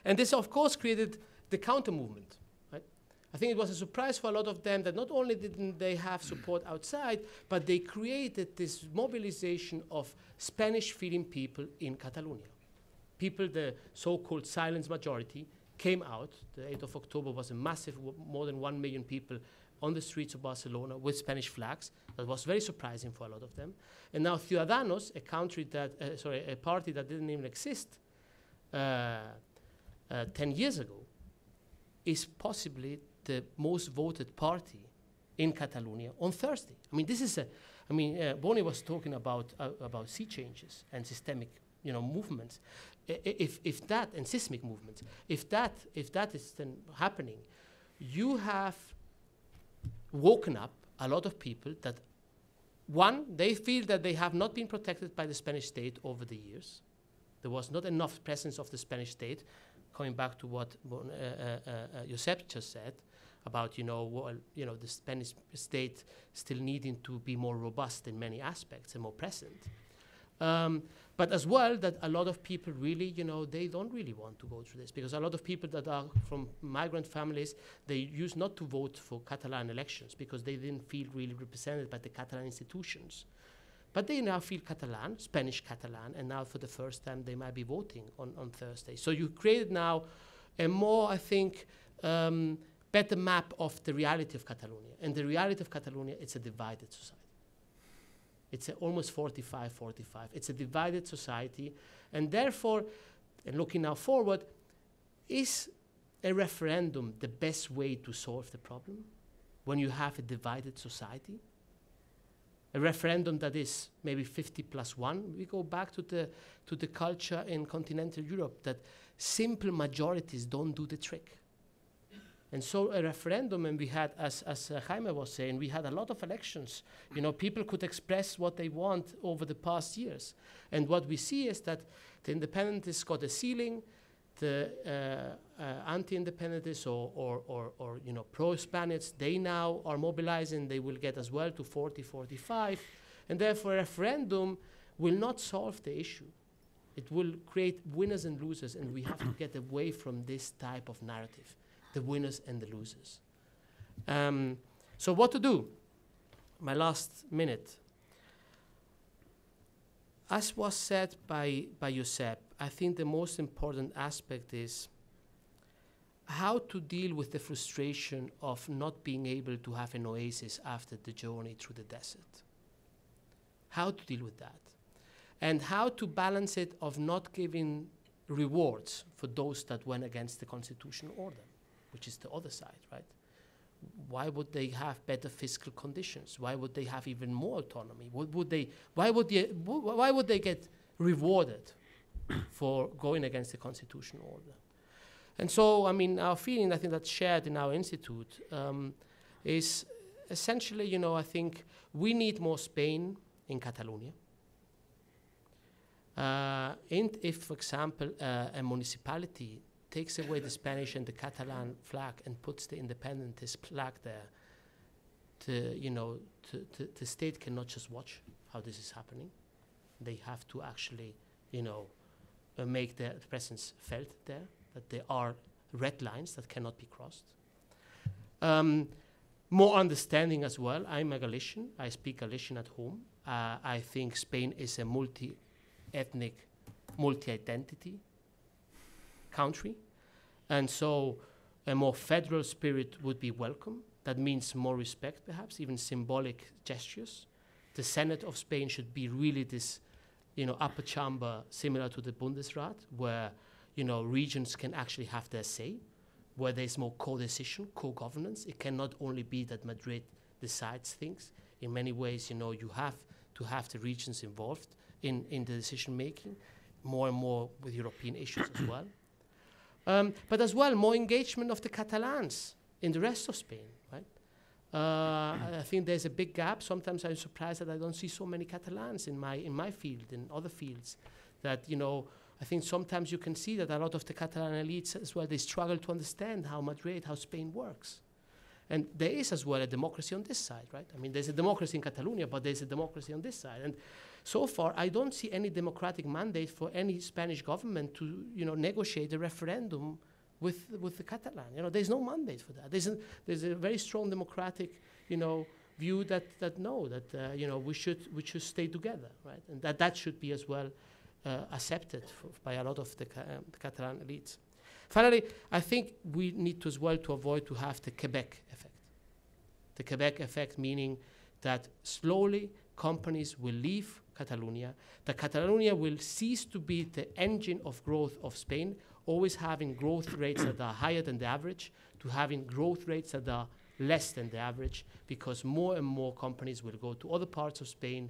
And this, of course, created the counter-movement. I think it was a surprise for a lot of them that not only didn't they have support outside, but they created this mobilization of Spanish-feeling people in Catalonia. People, the so-called silent majority, came out. The eighth of October was a massive, more than one million people on the streets of Barcelona with Spanish flags. That was very surprising for a lot of them. And now Ciudadanos, a country that, uh, sorry, a party that didn't even exist uh, uh, ten years ago, is possibly the most voted party in Catalonia on Thursday. I mean, this is a, I mean, uh, Bonnie was talking about, uh, about sea changes and systemic, you know, movements. I, if, if that, and seismic movements, if that, if that is then happening, you have woken up a lot of people that, one, they feel that they have not been protected by the Spanish state over the years. There was not enough presence of the Spanish state, coming back to what uh, uh, uh, Josep just said, about, you know, well, you know, the Spanish state still needing to be more robust in many aspects and more present. Um, but as well, that a lot of people really, you know, they don't really want to go through this, because a lot of people that are from migrant families, they used not to vote for Catalan elections because they didn't feel really represented by the Catalan institutions. But they now feel Catalan, Spanish Catalan, and now for the first time they might be voting on, on Thursday. So you created now a more, I think, um, better map of the reality of Catalonia. And the reality of Catalonia, it's a divided society. It's a almost forty-five forty-five. It's a divided society. And therefore, and looking now forward, is a referendum the best way to solve the problem when you have a divided society? A referendum that is maybe fifty plus one. We go back to the, to the culture in continental Europe that simple majorities don't do the trick. And so a referendum, and we had, as, as uh, Jaime was saying, we had a lot of elections. You know, people could express what they want over the past years. And what we see is that the independentists got a ceiling, the uh, uh, anti-independentists or, or, or, or, you know, pro-Spaniards, they now are mobilizing. They will get as well to forty forty-five. And therefore, a referendum will not solve the issue. It will create winners and losers, and we have to get away from this type of narrative, the winners and the losers. Um, so what to do? My last minute. As was said by, by Josep, I think the most important aspect is how to deal with the frustration of not being able to have an oasis after the journey through the desert. How to deal with that. And how to balance it of not giving rewards for those that went against the constitutional order, which is the other side, right? Why would they have better fiscal conditions? Why would they have even more autonomy? What would they, why, would they, why would they get rewarded for going against the constitutional order? And so, I mean, our feeling, I think that's shared in our institute, um, is essentially, you know, I think we need more Spain in Catalonia. Uh, and if, for example, uh, a municipality takes away the Spanish and the Catalan flag and puts the independentist flag there, to, you know, to, to, the state cannot just watch how this is happening. They have to actually, you know, Uh, make their presence felt there, that there are red lines that cannot be crossed. Um, more understanding as well. I'm a Galician. I speak Galician at home. Uh, I think Spain is a multi-ethnic, multi-identity country. And so a more federal spirit would be welcome. That means more respect, perhaps, even symbolic gestures. The Senate of Spain should be really this, you know, upper chamber similar to the Bundesrat, where, you know, regions can actually have their say, where there's more co-decision, co-governance. It cannot only be that Madrid decides things. In many ways, you know, you have to have the regions involved in, in the decision making, more and more with European issues as well. Um, but as well, more engagement of the Catalans in the rest of Spain, right? Uh, I think there's a big gap. Sometimes I'm surprised that I don't see so many Catalans in my, in my field, in other fields, that, you know, I think sometimes you can see that a lot of the Catalan elites as well, they struggle to understand how Madrid, how Spain works. And there is as well a democracy on this side, right? I mean, there's a democracy in Catalonia, but there's a democracy on this side. And so far, I don't see any democratic mandate for any Spanish government to, you know, negotiate a referendum with, with the Catalan. You know, there's no mandate for that. There's a, there's a very strong democratic, you know, view that, that no, that, uh, you know, we should, we should stay together, right? And that that should be as well Uh, accepted f by a lot of the, ca um, the Catalan elites. Finally, I think we need to as well to avoid to have the Quebec effect. The Quebec effect meaning that slowly companies will leave Catalonia, that Catalonia will cease to be the engine of growth of Spain, always having growth rates that are higher than the average, to having growth rates that are less than the average, because more and more companies will go to other parts of Spain,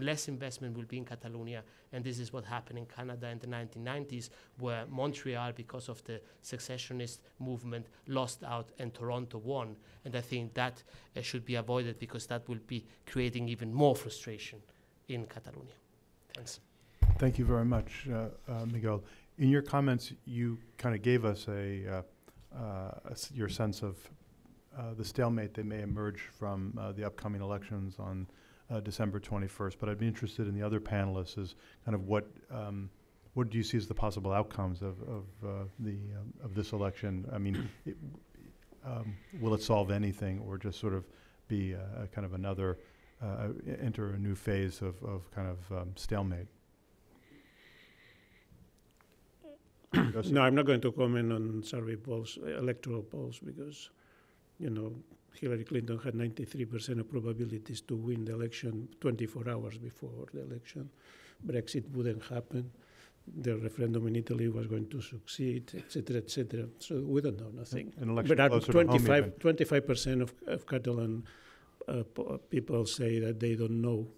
less investment will be in Catalonia, and this is what happened in Canada in the nineteen nineties, where Montreal, because of the secessionist movement, lost out and Toronto won. And I think that uh, should be avoided, because that will be creating even more frustration in Catalonia. Thanks. Thank you very much, uh, uh, Miguel. In your comments, you kind of gave us a, uh, uh, your sense of uh, the stalemate that may emerge from uh, the upcoming elections on Uh, December twenty-first, but I'd be interested in the other panelists as kind of what um, what do you see as the possible outcomes of, of uh, the um, of this election? I mean, it, um, will it solve anything, or just sort of be a, a kind of another uh, enter a new phase of, of kind of um, stalemate? No, I'm not going to comment on survey polls, uh, electoral polls, because, you know, Hillary Clinton had ninety-three percent of probabilities to win the election twenty-four hours before the election. Brexit wouldn't happen. The referendum in Italy was going to succeed, et cetera, et cetera. So we don't know nothing. An election but twenty-five percent of, of Catalan uh, people say that they don't know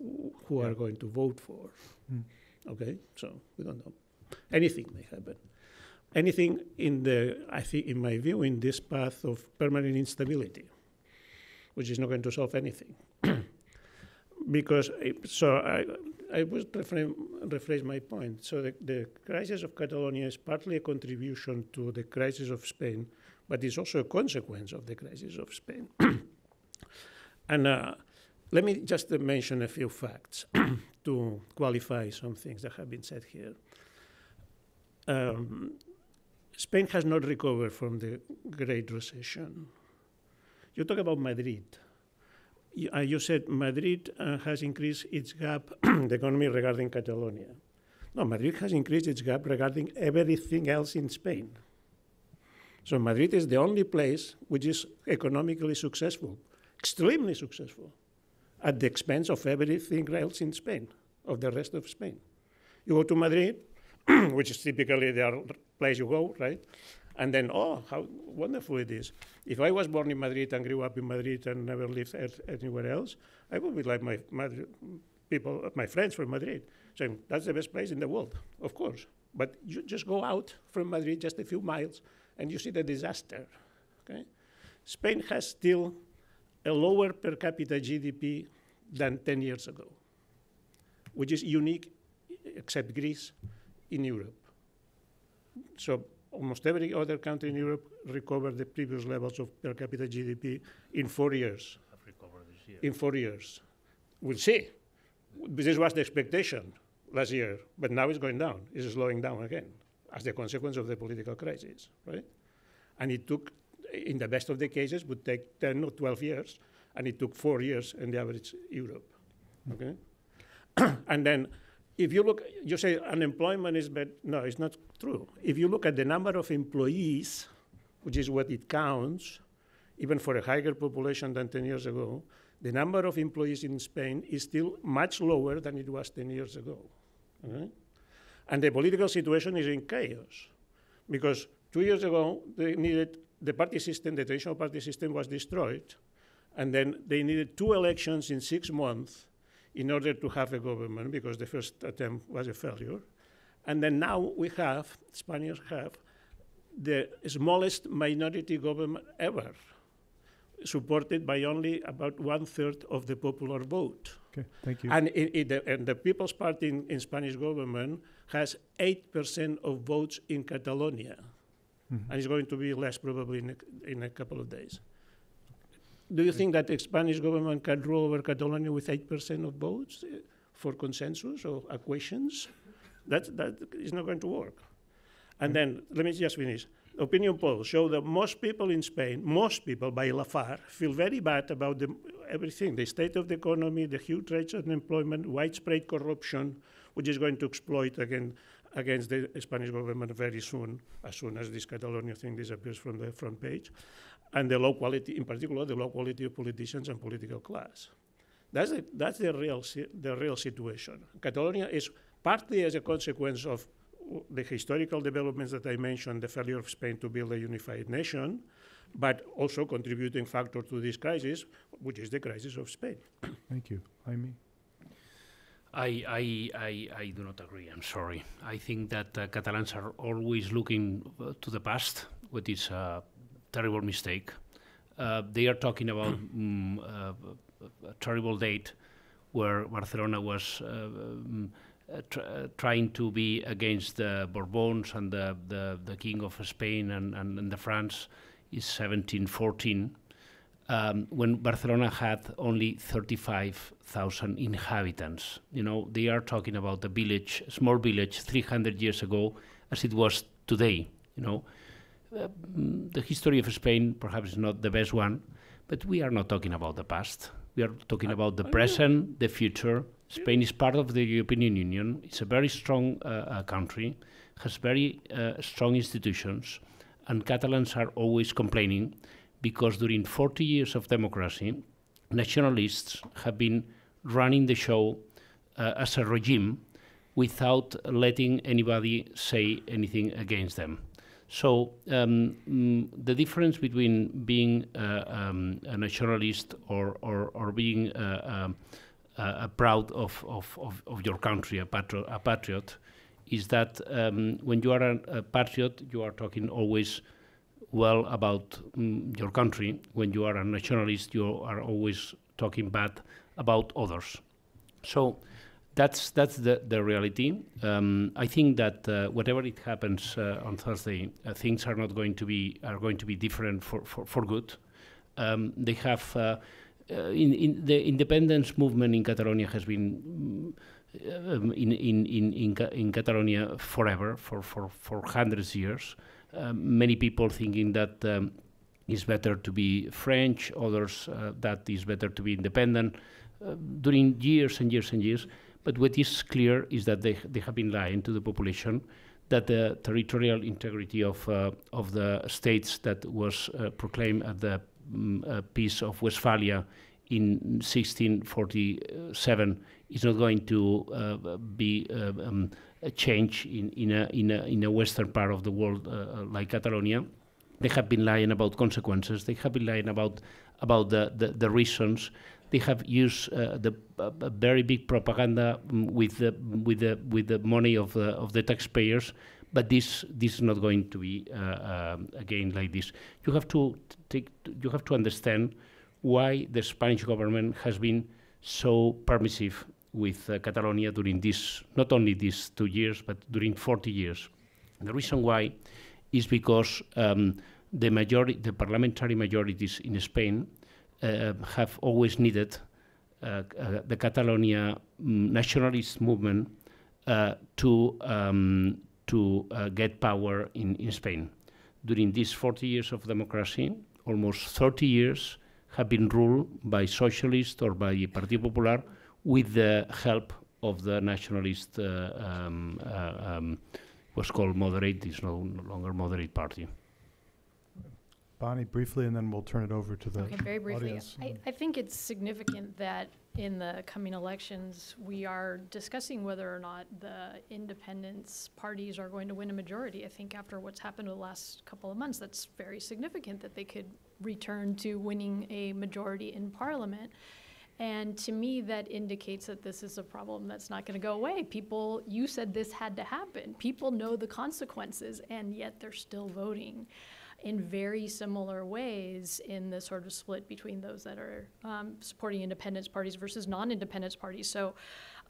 who yeah. are going to vote for. Mm. Okay, so we don't know. Anything may happen. Anything in the, I think, in my view, in this path of permanent instability, which is not going to solve anything. Because, it, so I, I would reframe, rephrase my point. So the, the crisis of Catalonia is partly a contribution to the crisis of Spain, but it's also a consequence of the crisis of Spain. And uh, let me just uh, mention a few facts to qualify some things that have been said here. Um, Spain has not recovered from the Great Recession. You talk about Madrid. You, uh, you said Madrid uh, has increased its gap, the economy regarding Catalonia. No, Madrid has increased its gap regarding everything else in Spain. So Madrid is the only place which is economically successful, extremely successful, at the expense of everything else in Spain, of the rest of Spain. You go to Madrid, which is typically the place you go, right? And then, oh, how wonderful it is. If I was born in Madrid and grew up in Madrid and never lived anywhere else, I would be like my Madrid people, my friends from Madrid, saying, that's the best place in the world, of course. But you just go out from Madrid just a few miles and you see the disaster, okay? Spain has still a lower per capita G D P than ten years ago, which is unique, except Greece, in Europe. So almost every other country in Europe recovered the previous levels of per capita G D P in four years. Have recovered this year. In four years. We'll see. This was the expectation last year, but now it's going down. It's slowing down again as the consequence of the political crisis, right? And it took, in the best of the cases, would take ten or twelve years, and it took four years in the average Europe, okay? And then, if you look, you say unemployment is bad. No, it's not true. If you look at the number of employees, which is what it counts, even for a higher population than ten years ago, the number of employees in Spain is still much lower than it was ten years ago. Okay? And the political situation is in chaos, because two years ago, they needed the party system, the traditional party system was destroyed, and then they needed two elections in six months in order to have a government, because the first attempt was a failure. And then now we have, Spaniards have, the smallest minority government ever, supported by only about one-third of the popular vote. Okay, thank you. And, it, it, the, and the People's Party in, in Spanish government has eight percent of votes in Catalonia, mm-hmm. and it's going to be less probably in a, in a couple of days. Do you think that the Spanish government can rule over Catalonia with eight percent of votes uh, for consensus or equations? That, that is not going to work. And okay. then, let me just finish. Opinion polls show that most people in Spain, most people by far, feel very bad about the, everything, the state of the economy, the huge rates of unemployment, widespread corruption, which is going to exploit again against the Spanish government very soon, as soon as this Catalonia thing disappears from the front page, and the low quality, in particular, the low quality of politicians and political class. That's the, that's the, real, si the real situation. Catalonia is partly as a consequence of the historical developments that I mentioned, the failure of Spain to build a unified nation, but also contributing factor to this crisis, which is the crisis of Spain. Thank you. Jaime? I, I, I, I do not agree, I'm sorry. I think that uh, Catalans are always looking uh, to the past, which is a terrible mistake. Uh, they are talking about mm, uh, a terrible date where Barcelona was uh, um, Uh, tr uh, trying to be against the Bourbons and the, the, the King of Spain and, and, and the France is seventeen fourteen, um, when Barcelona had only thirty-five thousand inhabitants. You know, they are talking about a village, a small village, three hundred years ago, as it was today, you know. Uh, the history of Spain perhaps is not the best one, but we are not talking about the past. We are talking about the present, the future. Spain is part of the European Union. It's a very strong uh, uh, country, has very uh, strong institutions, and Catalans are always complaining because during forty years of democracy, nationalists have been running the show uh, as a regime without letting anybody say anything against them. So um, mm, the difference between being uh, um, a nationalist or, or, or being uh, um, Uh, proud of, of, of, of your country, a, patri a patriot, is that um, when you are a, a patriot, you are talking always well about mm, your country. When you are a nationalist, you are always talking bad about others. So that's, that's the, the reality. Um, I think that uh, whatever it happens uh, on Thursday, uh, things are not going to be, are going to be different for, for, for good. Um, they have... Uh, Uh, in, in the independence movement in Catalonia has been uh, in, in, in, in, Ca in Catalonia forever, for, for, for hundreds of years. Uh, many people thinking that um, it's better to be French, others uh, that it's better to be independent, uh, during years and years and years. But what is clear is that they, they have been lying to the population, that the territorial integrity of, uh, of the states that was uh, proclaimed at the Uh, peace of Westphalia in sixteen forty-seven is not going to uh, be uh, um, a change in, in, a, in, a, in a western part of the world uh, like Catalonia. They have been lying about consequences. They have been lying about, about the, the, the reasons. They have used uh, the uh, very big propaganda with the, with the, with the money of the, of the taxpayers. But this this is not going to be uh, uh, again like this. You have to take. You have to understand why the Spanish government has been so permissive with uh, Catalonia during this, not only these two years, but during forty years. The reason why is because um, the majority, the parliamentary majorities in Spain, uh, have always needed uh, uh, the Catalonia nationalist movement uh, to. Um, to uh, get power in, in Spain. During these forty years of democracy, almost thirty years have been ruled by socialists or by Partido Popular with the help of the nationalist, uh, um, uh, um, what's called moderate, is no, no longer moderate party. Bonnie, briefly, and then we'll turn it over to the okay, very briefly, audience. I, I think it's significant that in the coming elections, we are discussing whether or not the independence parties are going to win a majority. I think after what's happened in the last couple of months, that's very significant that they could return to winning a majority in parliament. And to me, that indicates that this is a problem that's not going to go away. People, you said this had to happen. People know the consequences, and yet they're still voting in very similar ways in the sort of split between those that are um, supporting independence parties versus non-independence parties. So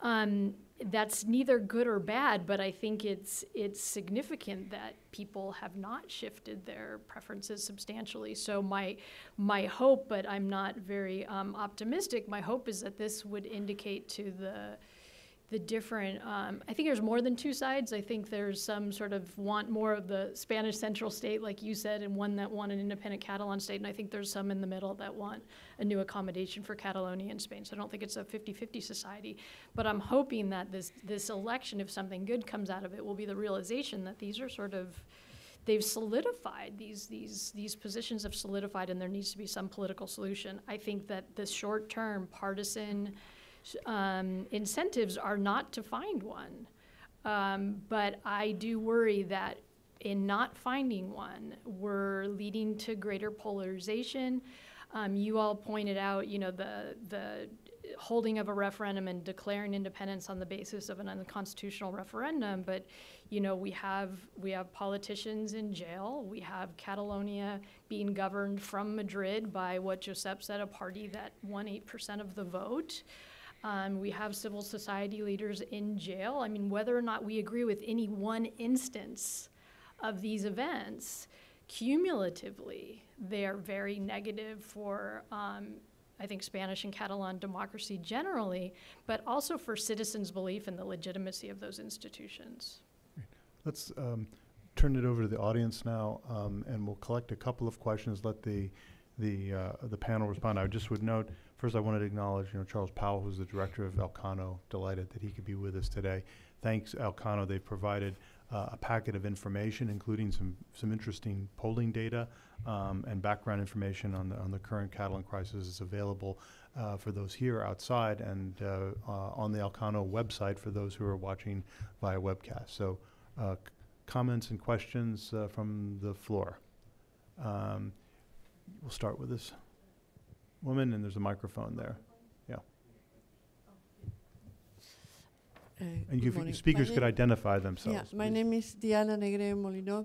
um, that's neither good or bad, but I think it's, it's significant that people have not shifted their preferences substantially. So my, my hope, but I'm not very um, optimistic, my hope is that this would indicate to the the different, um, I think there's more than two sides. I think there's some sort of want more of the Spanish central state, like you said, and one that want an independent Catalan state. And I think there's some in the middle that want a new accommodation for Catalonia and Spain. So I don't think it's a fifty fifty society. But I'm hoping that this, this election, if something good comes out of it, will be the realization that these are sort of, they've solidified, these, these, these positions have solidified, and there needs to be some political solution. I think that the short-term partisan Um, incentives are not to find one. Um, but I do worry that in not finding one, we're leading to greater polarization. Um, you all pointed out, you know, the, the holding of a referendum and declaring independence on the basis of an unconstitutional referendum. But, you know, we have, we have politicians in jail. We have Catalonia being governed from Madrid by what Josep said, a party that won eight percent of the vote. Um, we have civil society leaders in jail. I mean, whether or not we agree with any one instance of these events, cumulatively, they are very negative for, um, I think, Spanish and Catalan democracy generally, but also for citizens' belief in the legitimacy of those institutions. Let's um, turn it over to the audience now, um, and we'll collect a couple of questions, let the, the, uh, the panel respond. I just would note, first, I wanted to acknowledge, you know, Charles Powell, who's the director of Elcano. Delighted that he could be with us today. Thanks, Elcano. They've provided uh, a packet of information, including some some interesting polling data um, and background information on the on the current Catalan crisis is available uh, for those here outside and uh, uh, on the Elcano website for those who are watching via webcast. So, uh, comments and questions uh, from the floor. Um, we'll start with this woman, and there's a microphone there. Yeah. Uh, and you if speakers could identify themselves. Yeah, my please. name is Diana Negre Molino,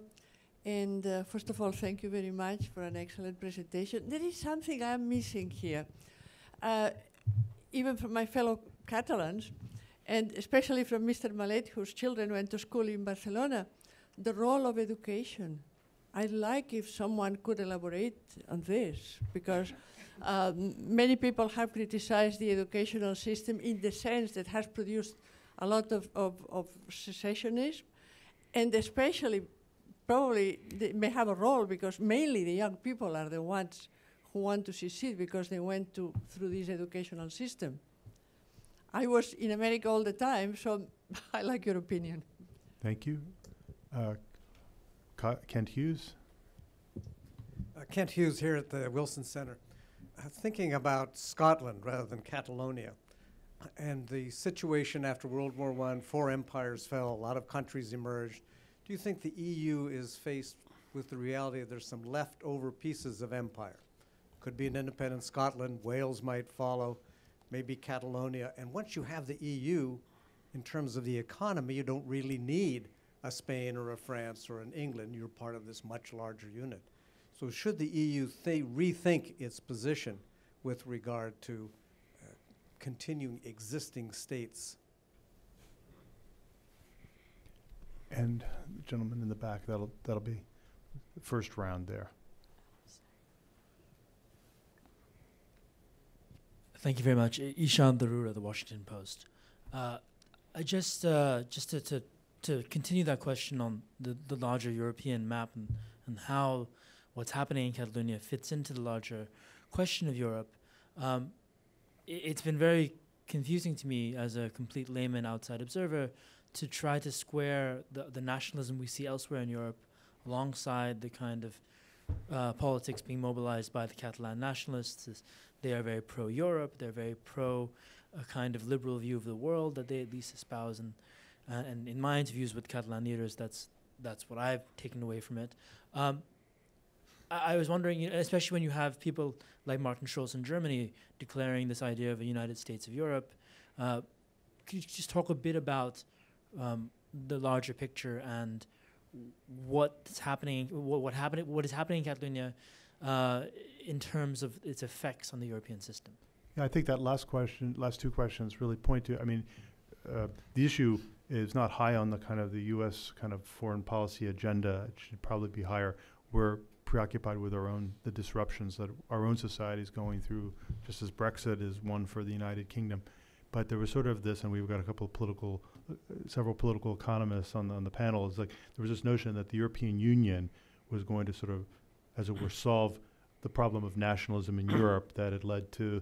and uh, first of all, thank you very much for an excellent presentation. There is something I'm missing here, uh, even from my fellow Catalans, and especially from Mister Malet, whose children went to school in Barcelona, the role of education. I'd like if someone could elaborate on this, because Um, many people have criticized the educational system in the sense that has produced a lot of, of, of secessionism, and especially probably they may have a role because mainly the young people are the ones who want to secede because they went to, through this educational system. I was in America all the time, so I like your opinion. Thank you. Uh, Kent Hughes? Uh, Kent Hughes here at the Wilson Center. Thinking about Scotland rather than Catalonia and the situation after World War One, four empires fell, a lot of countries emerged. Do you think the E U is faced with the reality that there's some leftover pieces of empire? Could be an independent Scotland, Wales might follow, maybe Catalonia. And once you have the E U, in terms of the economy, you don't really need a Spain or a France or an England. You're part of this much larger unit. So should the E U rethink its position with regard to uh, continuing existing states? And the gentleman in the back, that'll, that'll be the first round there. Thank you very much. Ishan Darura, The Washington Post. Uh, I just, uh, just to, to, to continue that question on the, the larger European map and, and how what's happening in Catalonia fits into the larger question of Europe. Um, I it's been very confusing to me as a complete layman outside observer to try to square the, the nationalism we see elsewhere in Europe alongside the kind of uh, politics being mobilized by the Catalan nationalists. They are very pro-Europe, they're very pro a kind of liberal view of the world that they at least espouse. And, uh, and in my interviews with Catalan leaders, that's, that's what I've taken away from it. Um, I was wondering, you know, especially when you have people like Martin Schulz in Germany declaring this idea of a United States of Europe, uh, could you just talk a bit about um, the larger picture and what's happening, what, what, happen what is happening in Catalonia uh, in terms of its effects on the European system? Yeah, I think that last question, last two questions really point to, I mean, uh, the issue is not high on the kind of the U S kind of foreign policy agenda. It should probably be higher. We're preoccupied with our own, the disruptions that our own society is going through, just as Brexit is one for the United Kingdom. But there was sort of this, and we've got a couple of political, uh, several political economists on the, on the panel, is like there was this notion that the European Union was going to sort of, as it were, solve the problem of nationalism in Europe that had led to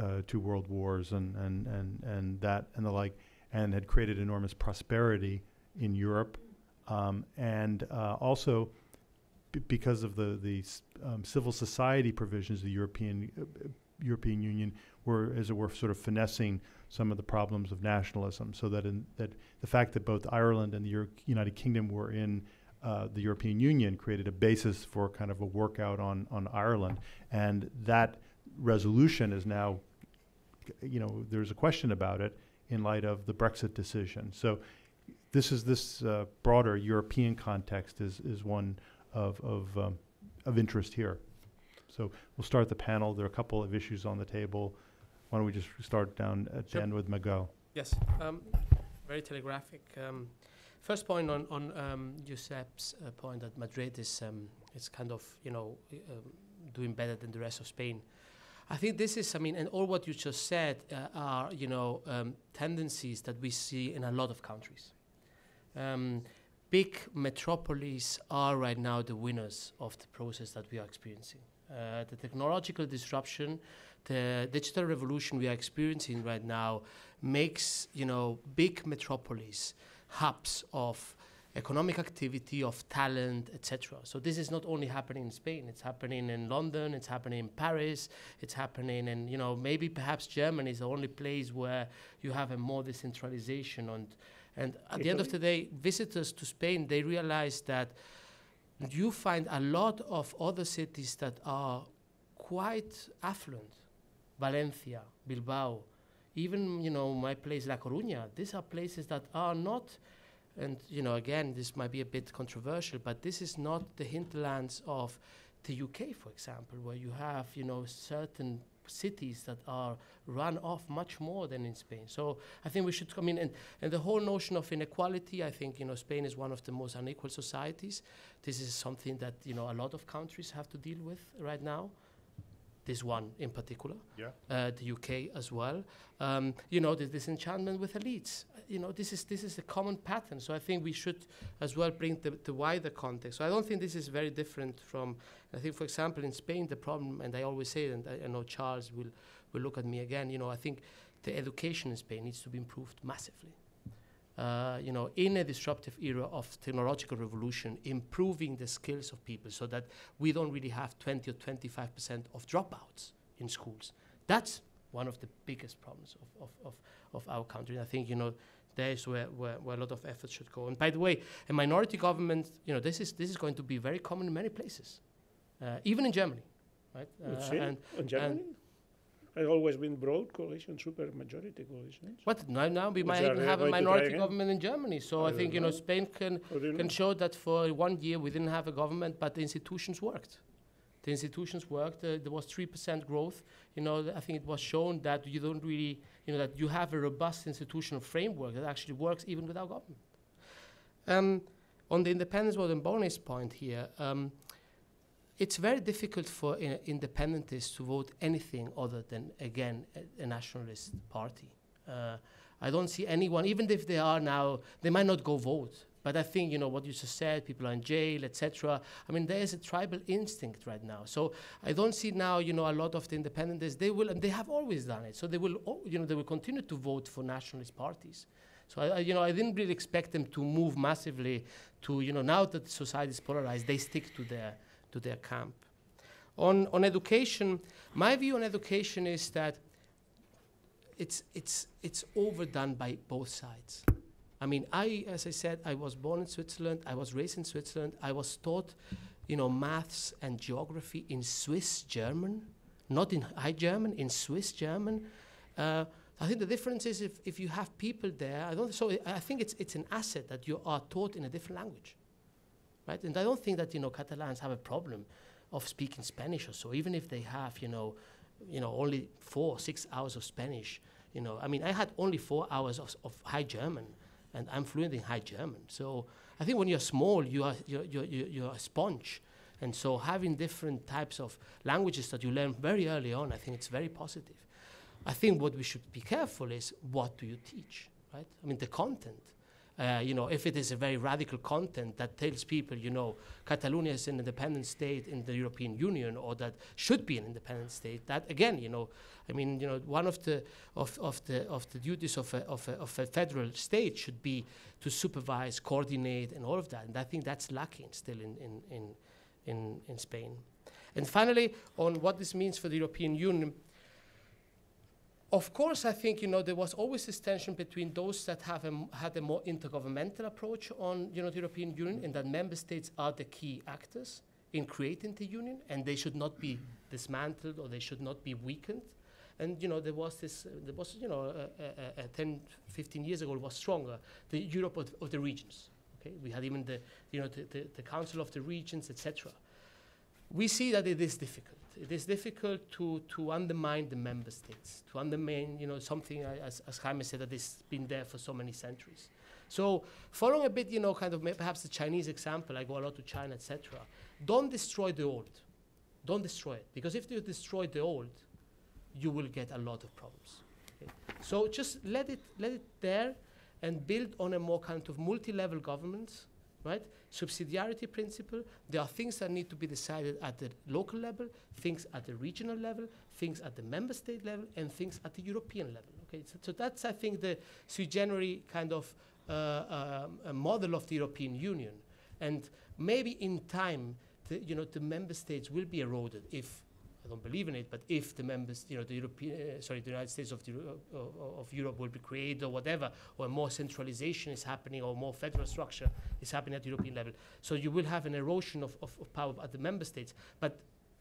uh, two world wars and, and, and, and that and the like, and had created enormous prosperity in Europe. Um, and uh, also, b because of the, the um, civil society provisions, the European, uh, European Union were, as it were, sort of finessing some of the problems of nationalism, so that in that the fact that both Ireland and the Euro United Kingdom were in uh, the European Union created a basis for kind of a workout on on Ireland, and that resolution is now, you know, there's a question about it in light of the Brexit decision. So, this is this uh, broader European context is is one of of um, of interest here. So we'll start the panel. There are a couple of issues on the table. Why don't we just start down at sure. the end with Miguel? Yes, um, very telegraphic. Um, first point on, on um, Josep's uh, point that Madrid is um, it's kind of, you know, uh, doing better than the rest of Spain. I think this is, I mean, and all what you just said uh, are, you know, um, tendencies that we see in a lot of countries. Um, big metropolises are right now the winners of the process that we are experiencing. Uh, the technological disruption, the digital revolution we are experiencing right now makes, you know, big metropolis hubs of economic activity, of talent, et cetera. So this is not only happening in Spain, it's happening in London, it's happening in Paris, it's happening in, you know, maybe perhaps Germany is the only place where you have a more decentralization. And, and at Italy. The end of the day, visitors to Spain, they realize that you find a lot of other cities that are quite affluent. Valencia, Bilbao, even, you know, my place La Coruña. These are places that are not, and, you know, again, this might be a bit controversial, but this is not the hinterlands of the U K, for example, where you have, you know, certain cities that are run off much more than in Spain. So I think we should come in, and, and the whole notion of inequality, I think, you know, Spain is one of the most unequal societies. This is something that, you know, a lot of countries have to deal with right now. This one in particular, yeah. uh, the U K as well. Um, you know, the disenchantment with elites. Uh, you know, this is this is a common pattern. So I think we should as well bring the, the wider context. So I don't think this is very different from. I think, for example, in Spain, the problem, and I always say, and I, I know Charles will will look at me again. You know, I think the education in Spain needs to be improved massively. Uh, you know, in a disruptive era of technological revolution, improving the skills of people so that we don't really have twenty or twenty-five percent of dropouts in schools. That's one of the biggest problems of, of, of, of our country. And I think, you know, there is where, where, where a lot of effort should go. And by the way, a minority government, you know, this is, this is going to be very common in many places, uh, even in Germany, right? Uh, and, in Germany? And has always been broad coalition, super majority coalitions. What now? Now we might even have a minority government in Germany. So I, I think you know, know Spain can can show that for one year we didn't have a government, but the institutions worked. The institutions worked. Uh, there was three percent growth. You know, th I think it was shown that you don't really, you know, that you have a robust institutional framework that actually works even without government. Um, on the independence, well, and Bonnie's point here. Um, It's very difficult for uh, independentists to vote anything other than, again, a, a nationalist party. Uh, I don't see anyone, even if they are now, they might not go vote. But I think, you know, what you just said, people are in jail, et cetera. I mean, there is a tribal instinct right now. So I don't see now, you know, a lot of the independentists, they will, and they have always done it. So they will, you know, they will continue to vote for nationalist parties. So, I, you know, I didn't really expect them to move massively to, you know, now that society is polarized, they stick to their... to their camp. On, on education, my view on education is that it's, it's, it's overdone by both sides. I mean, I, as I said, I was born in Switzerland, I was raised in Switzerland, I was taught you know, maths and geography in Swiss German, not in High German, in Swiss German. Uh, I think the difference is if, if you have people there, I don't, so I think it's, it's an asset that you are taught in a different language, right? And I don't think that, you know, Catalans have a problem of speaking Spanish or so, even if they have, you know, you know, only four, six hours of Spanish, you know. I mean, I had only four hours of, of High German, and I'm fluent in High German. So I think when you're small, you are, you're, you're, you're a sponge. And so having different types of languages that you learn very early on, I think it's very positive. I think what we should be careful is, what do you teach, right? I mean, the content. Uh, you know, if it is a very radical content that tells people, you know, Catalonia is an independent state in the European Union, or that should be an independent state, that again, you know, I mean, you know, one of the of, of the of the duties of a, of a of a federal state should be to supervise, coordinate, and all of that. And I think that's lacking still in in in in, in Spain. And finally, on what this means for the European Union. Of course, I think, you know, there was always this tension between those that have a, had a more intergovernmental approach on, you know, the European Union, and that member states are the key actors in creating the union, and they should not be dismantled, or they should not be weakened. And, you know, there was this, uh, there was, you know, uh, uh, uh, ten, fifteen years ago, it was stronger, the Europe of, of the regions. Okay? We had even the, you know, the, the, the Council of the Regions, et cetera. We see that it is difficult. It is difficult to, to undermine the member states, to undermine, you know, something, uh, as, as Jaime said, that has been there for so many centuries. So following a bit, you know, kind of perhaps the Chinese example, I go a lot to China, et cetera, don't destroy the old. Don't destroy it, because if you destroy the old, you will get a lot of problems. Okay? So just let it, let it there, and build on a more kind of multi-level government. Right? Subsidiarity principle. There are things that need to be decided at the local level, things at the regional level, things at the member state level, and things at the European level. Okay, so, so that's, I think, the sui generis kind of uh, um, model of the European Union. And maybe in time, the, you know, the member states will be eroded. If I don't believe in it, but if the members, you know, the European, uh, sorry, the United States of, the, uh, of Europe will be created or whatever, or more centralization is happening, or more federal structure is happening at the European level. So you will have an erosion of, of, of power at the member states. But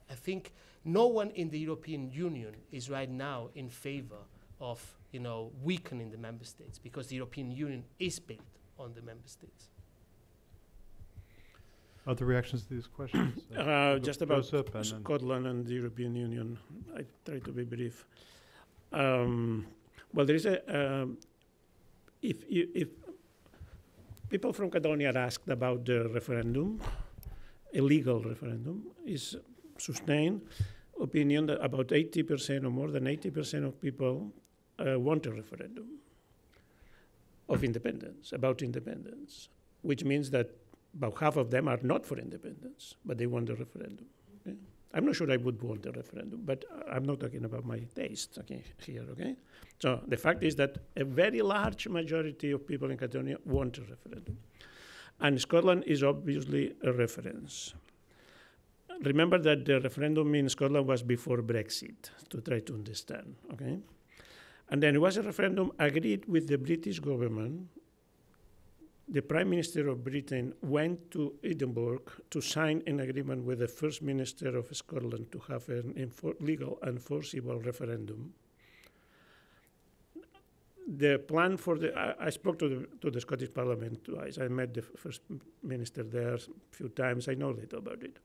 I think no one in the European Union is right now in favor of, you know, weakening the member states, because the European Union is built on the member states. Other reactions to these questions? Uh, uh, just about and Scotland and the European Union. I try to be brief. Um, well, there is a. Uh, if, you, if people from Catalonia are asked about the referendum, a legal referendum is sustained opinion that about eighty percent or more than eighty percent of people uh, want a referendum of independence, about independence, which means that about half of them are not for independence, but they want a referendum. Okay? I'm not sure I would want a referendum, but I'm not talking about my taste okay, here, okay? So the fact is that a very large majority of people in Catalonia want a referendum. And Scotland is obviously a reference. Remember that the referendum in Scotland was before Brexit, to try to understand, okay? And then it was a referendum agreed with the British government. The Prime Minister of Britain went to Edinburgh to sign an agreement with the First Minister of Scotland to have an legal enforceable referendum. The plan for the, I, I spoke to the, to the Scottish Parliament twice. I met the First Minister there a few times. I know little about it.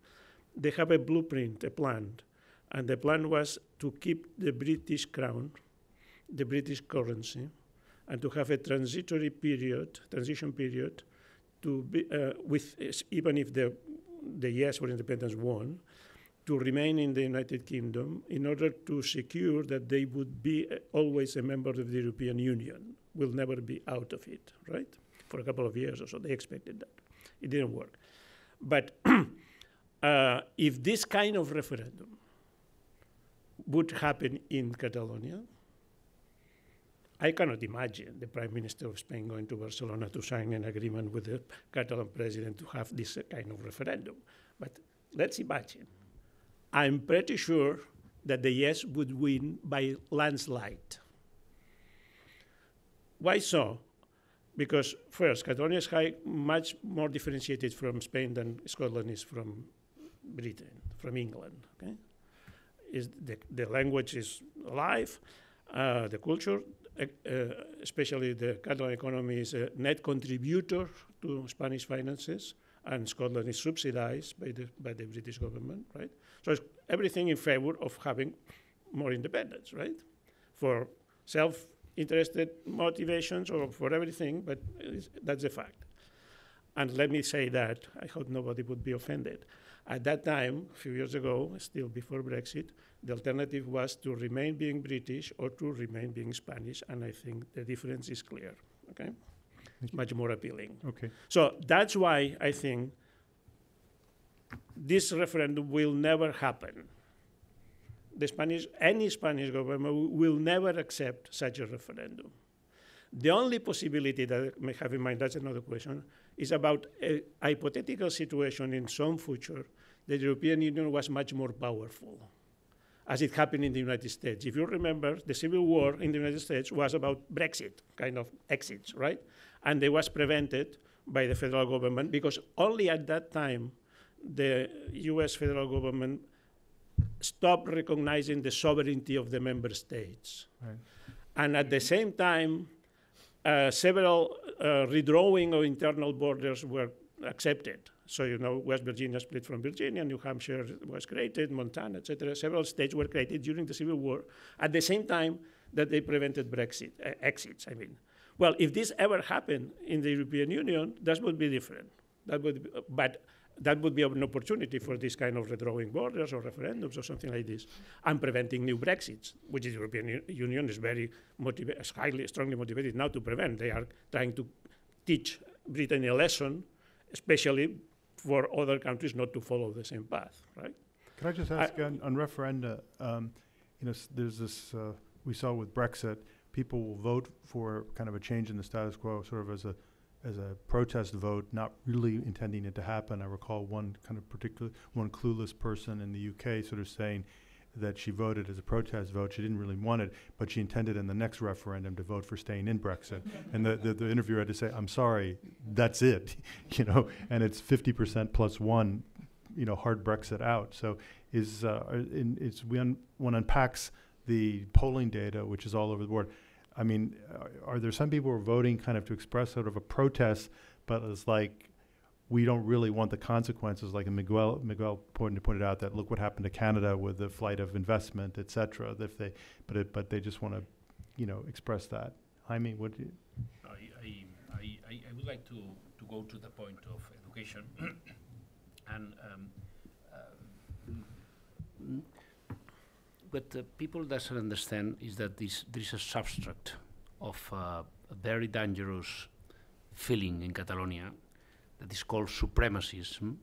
They have a blueprint, a plan, and the plan was to keep the British crown, the British currency, and to have a transitory period, transition period, to be uh, with even if the the yes for independence won, to remain in the United Kingdom in order to secure that they would be uh, always a member of the European Union, will never be out of it, right? For a couple of years or so, they expected that. It didn't work. But uh, if this kind of referendum would happen in Catalonia, I cannot imagine the Prime Minister of Spain going to Barcelona to sign an agreement with the Catalan president to have this kind of referendum. But let's imagine. I'm pretty sure that the yes would win by landslide. Why so? Because first, Catalonia is high, much more differentiated from Spain than Scotland is from Britain, from England. Okay, is the, the language is alive, uh, the culture, uh, especially the Catalan economy, is a net contributor to Spanish finances, and Scotland is subsidized by the by the British government, right? So it's everything in favor of having more independence, right? For self-interested motivations or for everything, but that's a fact. And let me say that, I hope nobody would be offended. At that time, a few years ago, still before Brexit, the alternative was to remain being British or to remain being Spanish, and I think the difference is clear, okay? It's much more appealing. Okay. So that's why I think this referendum will never happen. The Spanish, any Spanish government will never accept such a referendum. The only possibility that I may have in mind, that's another question, is about a hypothetical situation in some future, the European Union was much more powerful, as it happened in the United States. If you remember, the Civil War in the United States was about Brexit, kind of exits, right? And it was prevented by the federal government because only at that time, the U S federal government stopped recognizing the sovereignty of the member states. Right. And at the same time, uh, several uh, redrawing of internal borders were accepted. So, you know, West Virginia split from Virginia, New Hampshire was created, Montana, et cetera. Several states were created during the Civil War at the same time that they prevented Brexit, uh, exits, I mean. Well, if this ever happened in the European Union, that would be different. That would be, but that would be an opportunity for this kind of redrawing borders or referendums or something like this, and preventing new Brexits, which the European Union is very is highly, strongly motivated now to prevent. They are trying to teach Britain a lesson, especially for other countries not to follow the same path, right? Can I just ask I, on, on referenda, um, you know, s there's this, uh, we saw with Brexit, people will vote for kind of a change in the status quo, sort of as a as a protest vote, not really intending it to happen. I recall one kind of particular, one clueless person in the U K sort of saying that she voted as a protest vote. She didn't really want it, but she intended in the next referendum to vote for staying in Brexit. And the, the, the interviewer had to say, I'm sorry, that's it, you know, and it's fifty percent plus one, you know, hard Brexit out. So is, uh, in, it's when one unpacks the polling data, which is all over the board, I mean, are, are there some people who are voting kind of to express sort of a protest, but it's like, we don't really want the consequences, like Miguel Miguel pointed out, that look what happened to Canada with the flight of investment, et cetera. If they, but it, but they just want to, you know, express that. Jaime, what? Do you I, I I I would like to to go to the point of education, and um, uh, what uh, people doesn't understand is that this there is a substract of uh, a very dangerous feeling in Catalonia. That is called supremacism,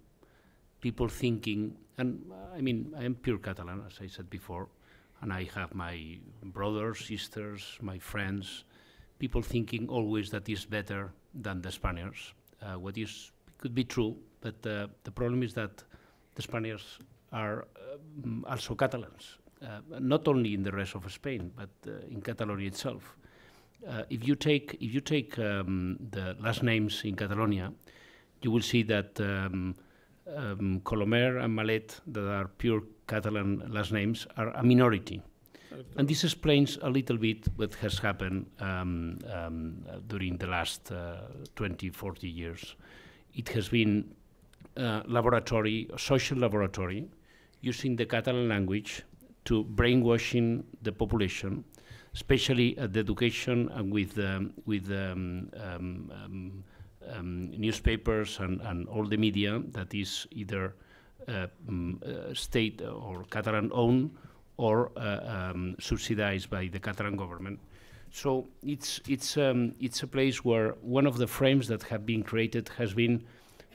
people thinking, and uh, I mean, I am pure Catalan, as I said before, and I have my brothers, sisters, my friends, people thinking always that is better than the Spaniards, uh, what is, could be true, but uh, the problem is that the Spaniards are uh, also Catalans, uh, not only in the rest of Spain, but uh, in Catalonia itself. Uh, if you take, if you take um, the last names in Catalonia, you will see that um, um, Colomer and Malet, that are pure Catalan last names, are a minority. And this explains a little bit what has happened um, um, uh, during the last uh, twenty, forty years. It has been a laboratory, a social laboratory, using the Catalan language to brainwashing the population, especially at the education and with, um, with um, um, um, Um, newspapers and, and all the media that is either uh, um, uh, state or Catalan-owned or uh, um, subsidized by the Catalan government. So it's, it's, um, it's a place where one of the frames that have been created has been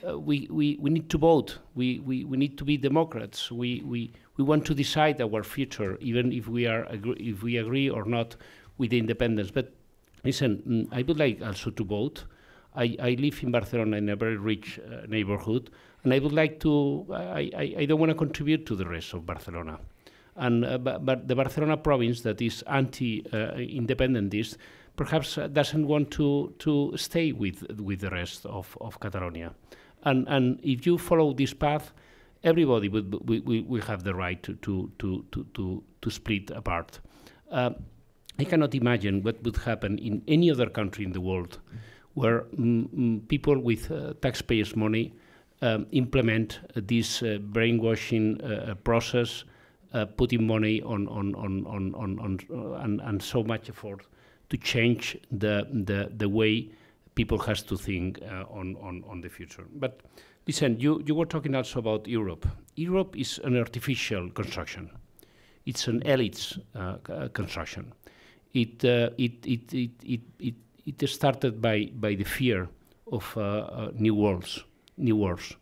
uh, we, we, we need to vote, we, we, we need to be Democrats, we, we, we want to decide our future, even if we, are agree if we agree or not with the independence. But listen, I would like also to vote. I, I live in Barcelona in a very rich uh, neighborhood, and I would like to, I, I, I don't want to contribute to the rest of Barcelona. And, uh, but the Barcelona province that is anti-independentist uh, perhaps uh, doesn't want to, to stay with, with the rest of, of Catalonia. And, and if you follow this path, everybody would we, we, we have the right to to to to to, to split apart. Uh, I cannot imagine what would happen in any other country in the world where mm, people with uh, taxpayers' money um, implement uh, this uh, brainwashing uh, process, uh, putting money on on on on on, on, on and, and so much effort to change the the the way people has to think uh, on on on the future. But listen, you you were talking also about Europe. Europe is an artificial construction. It's an elite uh, construction. It, uh, it, it, it, it, it, it started by, by the fear of uh, uh, new wars. New wars.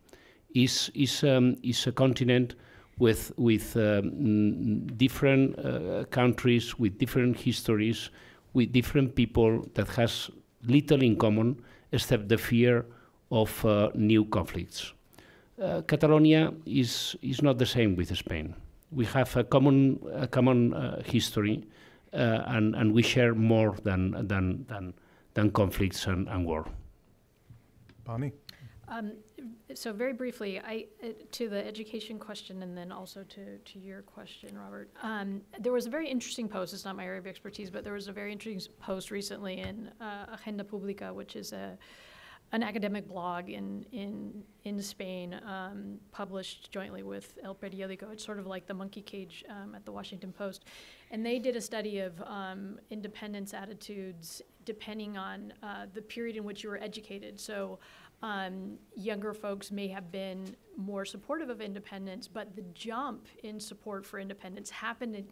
It's, it's, um, it's a continent with, with um, different uh, countries, with different histories, with different people that has little in common except the fear of uh, new conflicts. Uh, Catalonia is, is not the same with Spain. We have a common, a common uh, history, uh, and, and we share more than, than, than, than conflicts and, and war. Bonnie? Um, so very briefly, I, uh, to the education question and then also to, to your question, Robert. Um, there was a very interesting post, it's not my area of expertise, but there was a very interesting post recently in uh, Agenda Pública, which is a an academic blog in in in Spain, um, published jointly with El Periódico. It's sort of like the monkey cage um, at the Washington Post, and they did a study of um, independence attitudes depending on uh, the period in which you were educated. So, um, younger folks may have been more supportive of independence, but the jump in support for independence happened in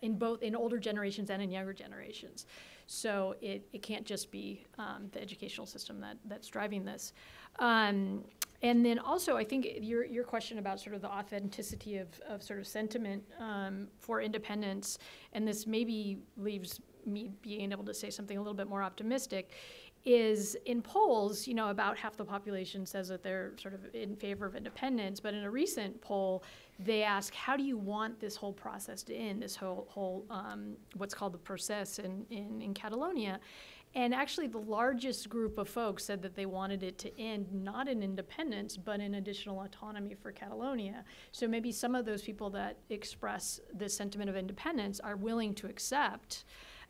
in both in older generations and in younger generations. So it, it can't just be um, the educational system that, that's driving this. Um, and then also I think your, your question about sort of the authenticity of, of sort of sentiment um, for independence, and this maybe leaves me being able to say something a little bit more optimistic, is in polls, you know, about half the population says that they're sort of in favor of independence, but in a recent poll, they ask, how do you want this whole process to end, this whole, whole um, what's called the process in, in, in Catalonia? And actually the largest group of folks said that they wanted it to end not in independence, but in additional autonomy for Catalonia. So maybe some of those people that express this sentiment of independence are willing to accept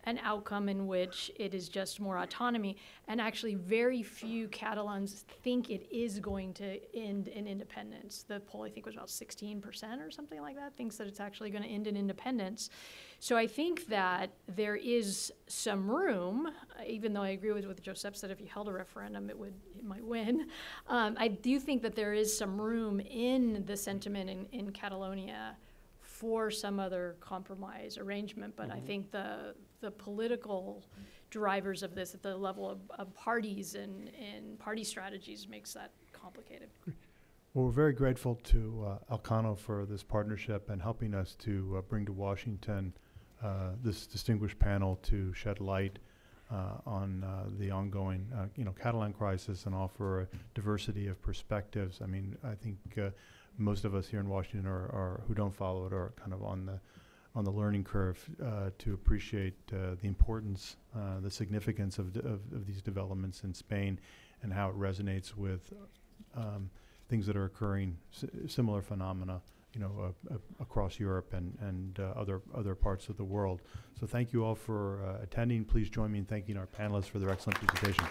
an outcome in which it is just more autonomy, and actually very few Catalans think it is going to end in independence. The poll I think was about sixteen percent or something like that thinks that it's actually going to end in independence. So I think that there is some room, even though I agree with what Josep said, if you held a referendum it would it might win. Um, I do think that there is some room in the sentiment in, in Catalonia for some other compromise arrangement, but mm-hmm. I think the the political drivers of this at the level of, of parties and, and party strategies makes that complicated. Well, we're very grateful to uh, Elcano for this partnership and helping us to uh, bring to Washington uh, this distinguished panel to shed light uh, on uh, the ongoing uh, you know, Catalan crisis and offer a diversity of perspectives. I mean, I think uh, most of us here in Washington are, are who don't follow it are kind of on the on the learning curve uh, to appreciate uh, the importance, uh, the significance of, of, of these developments in Spain and how it resonates with um, things that are occurring, s similar phenomena, you know, uh, uh, across Europe and, and uh, other, other parts of the world. So thank you all for uh, attending. Please join me in thanking our panelists for their excellent presentation.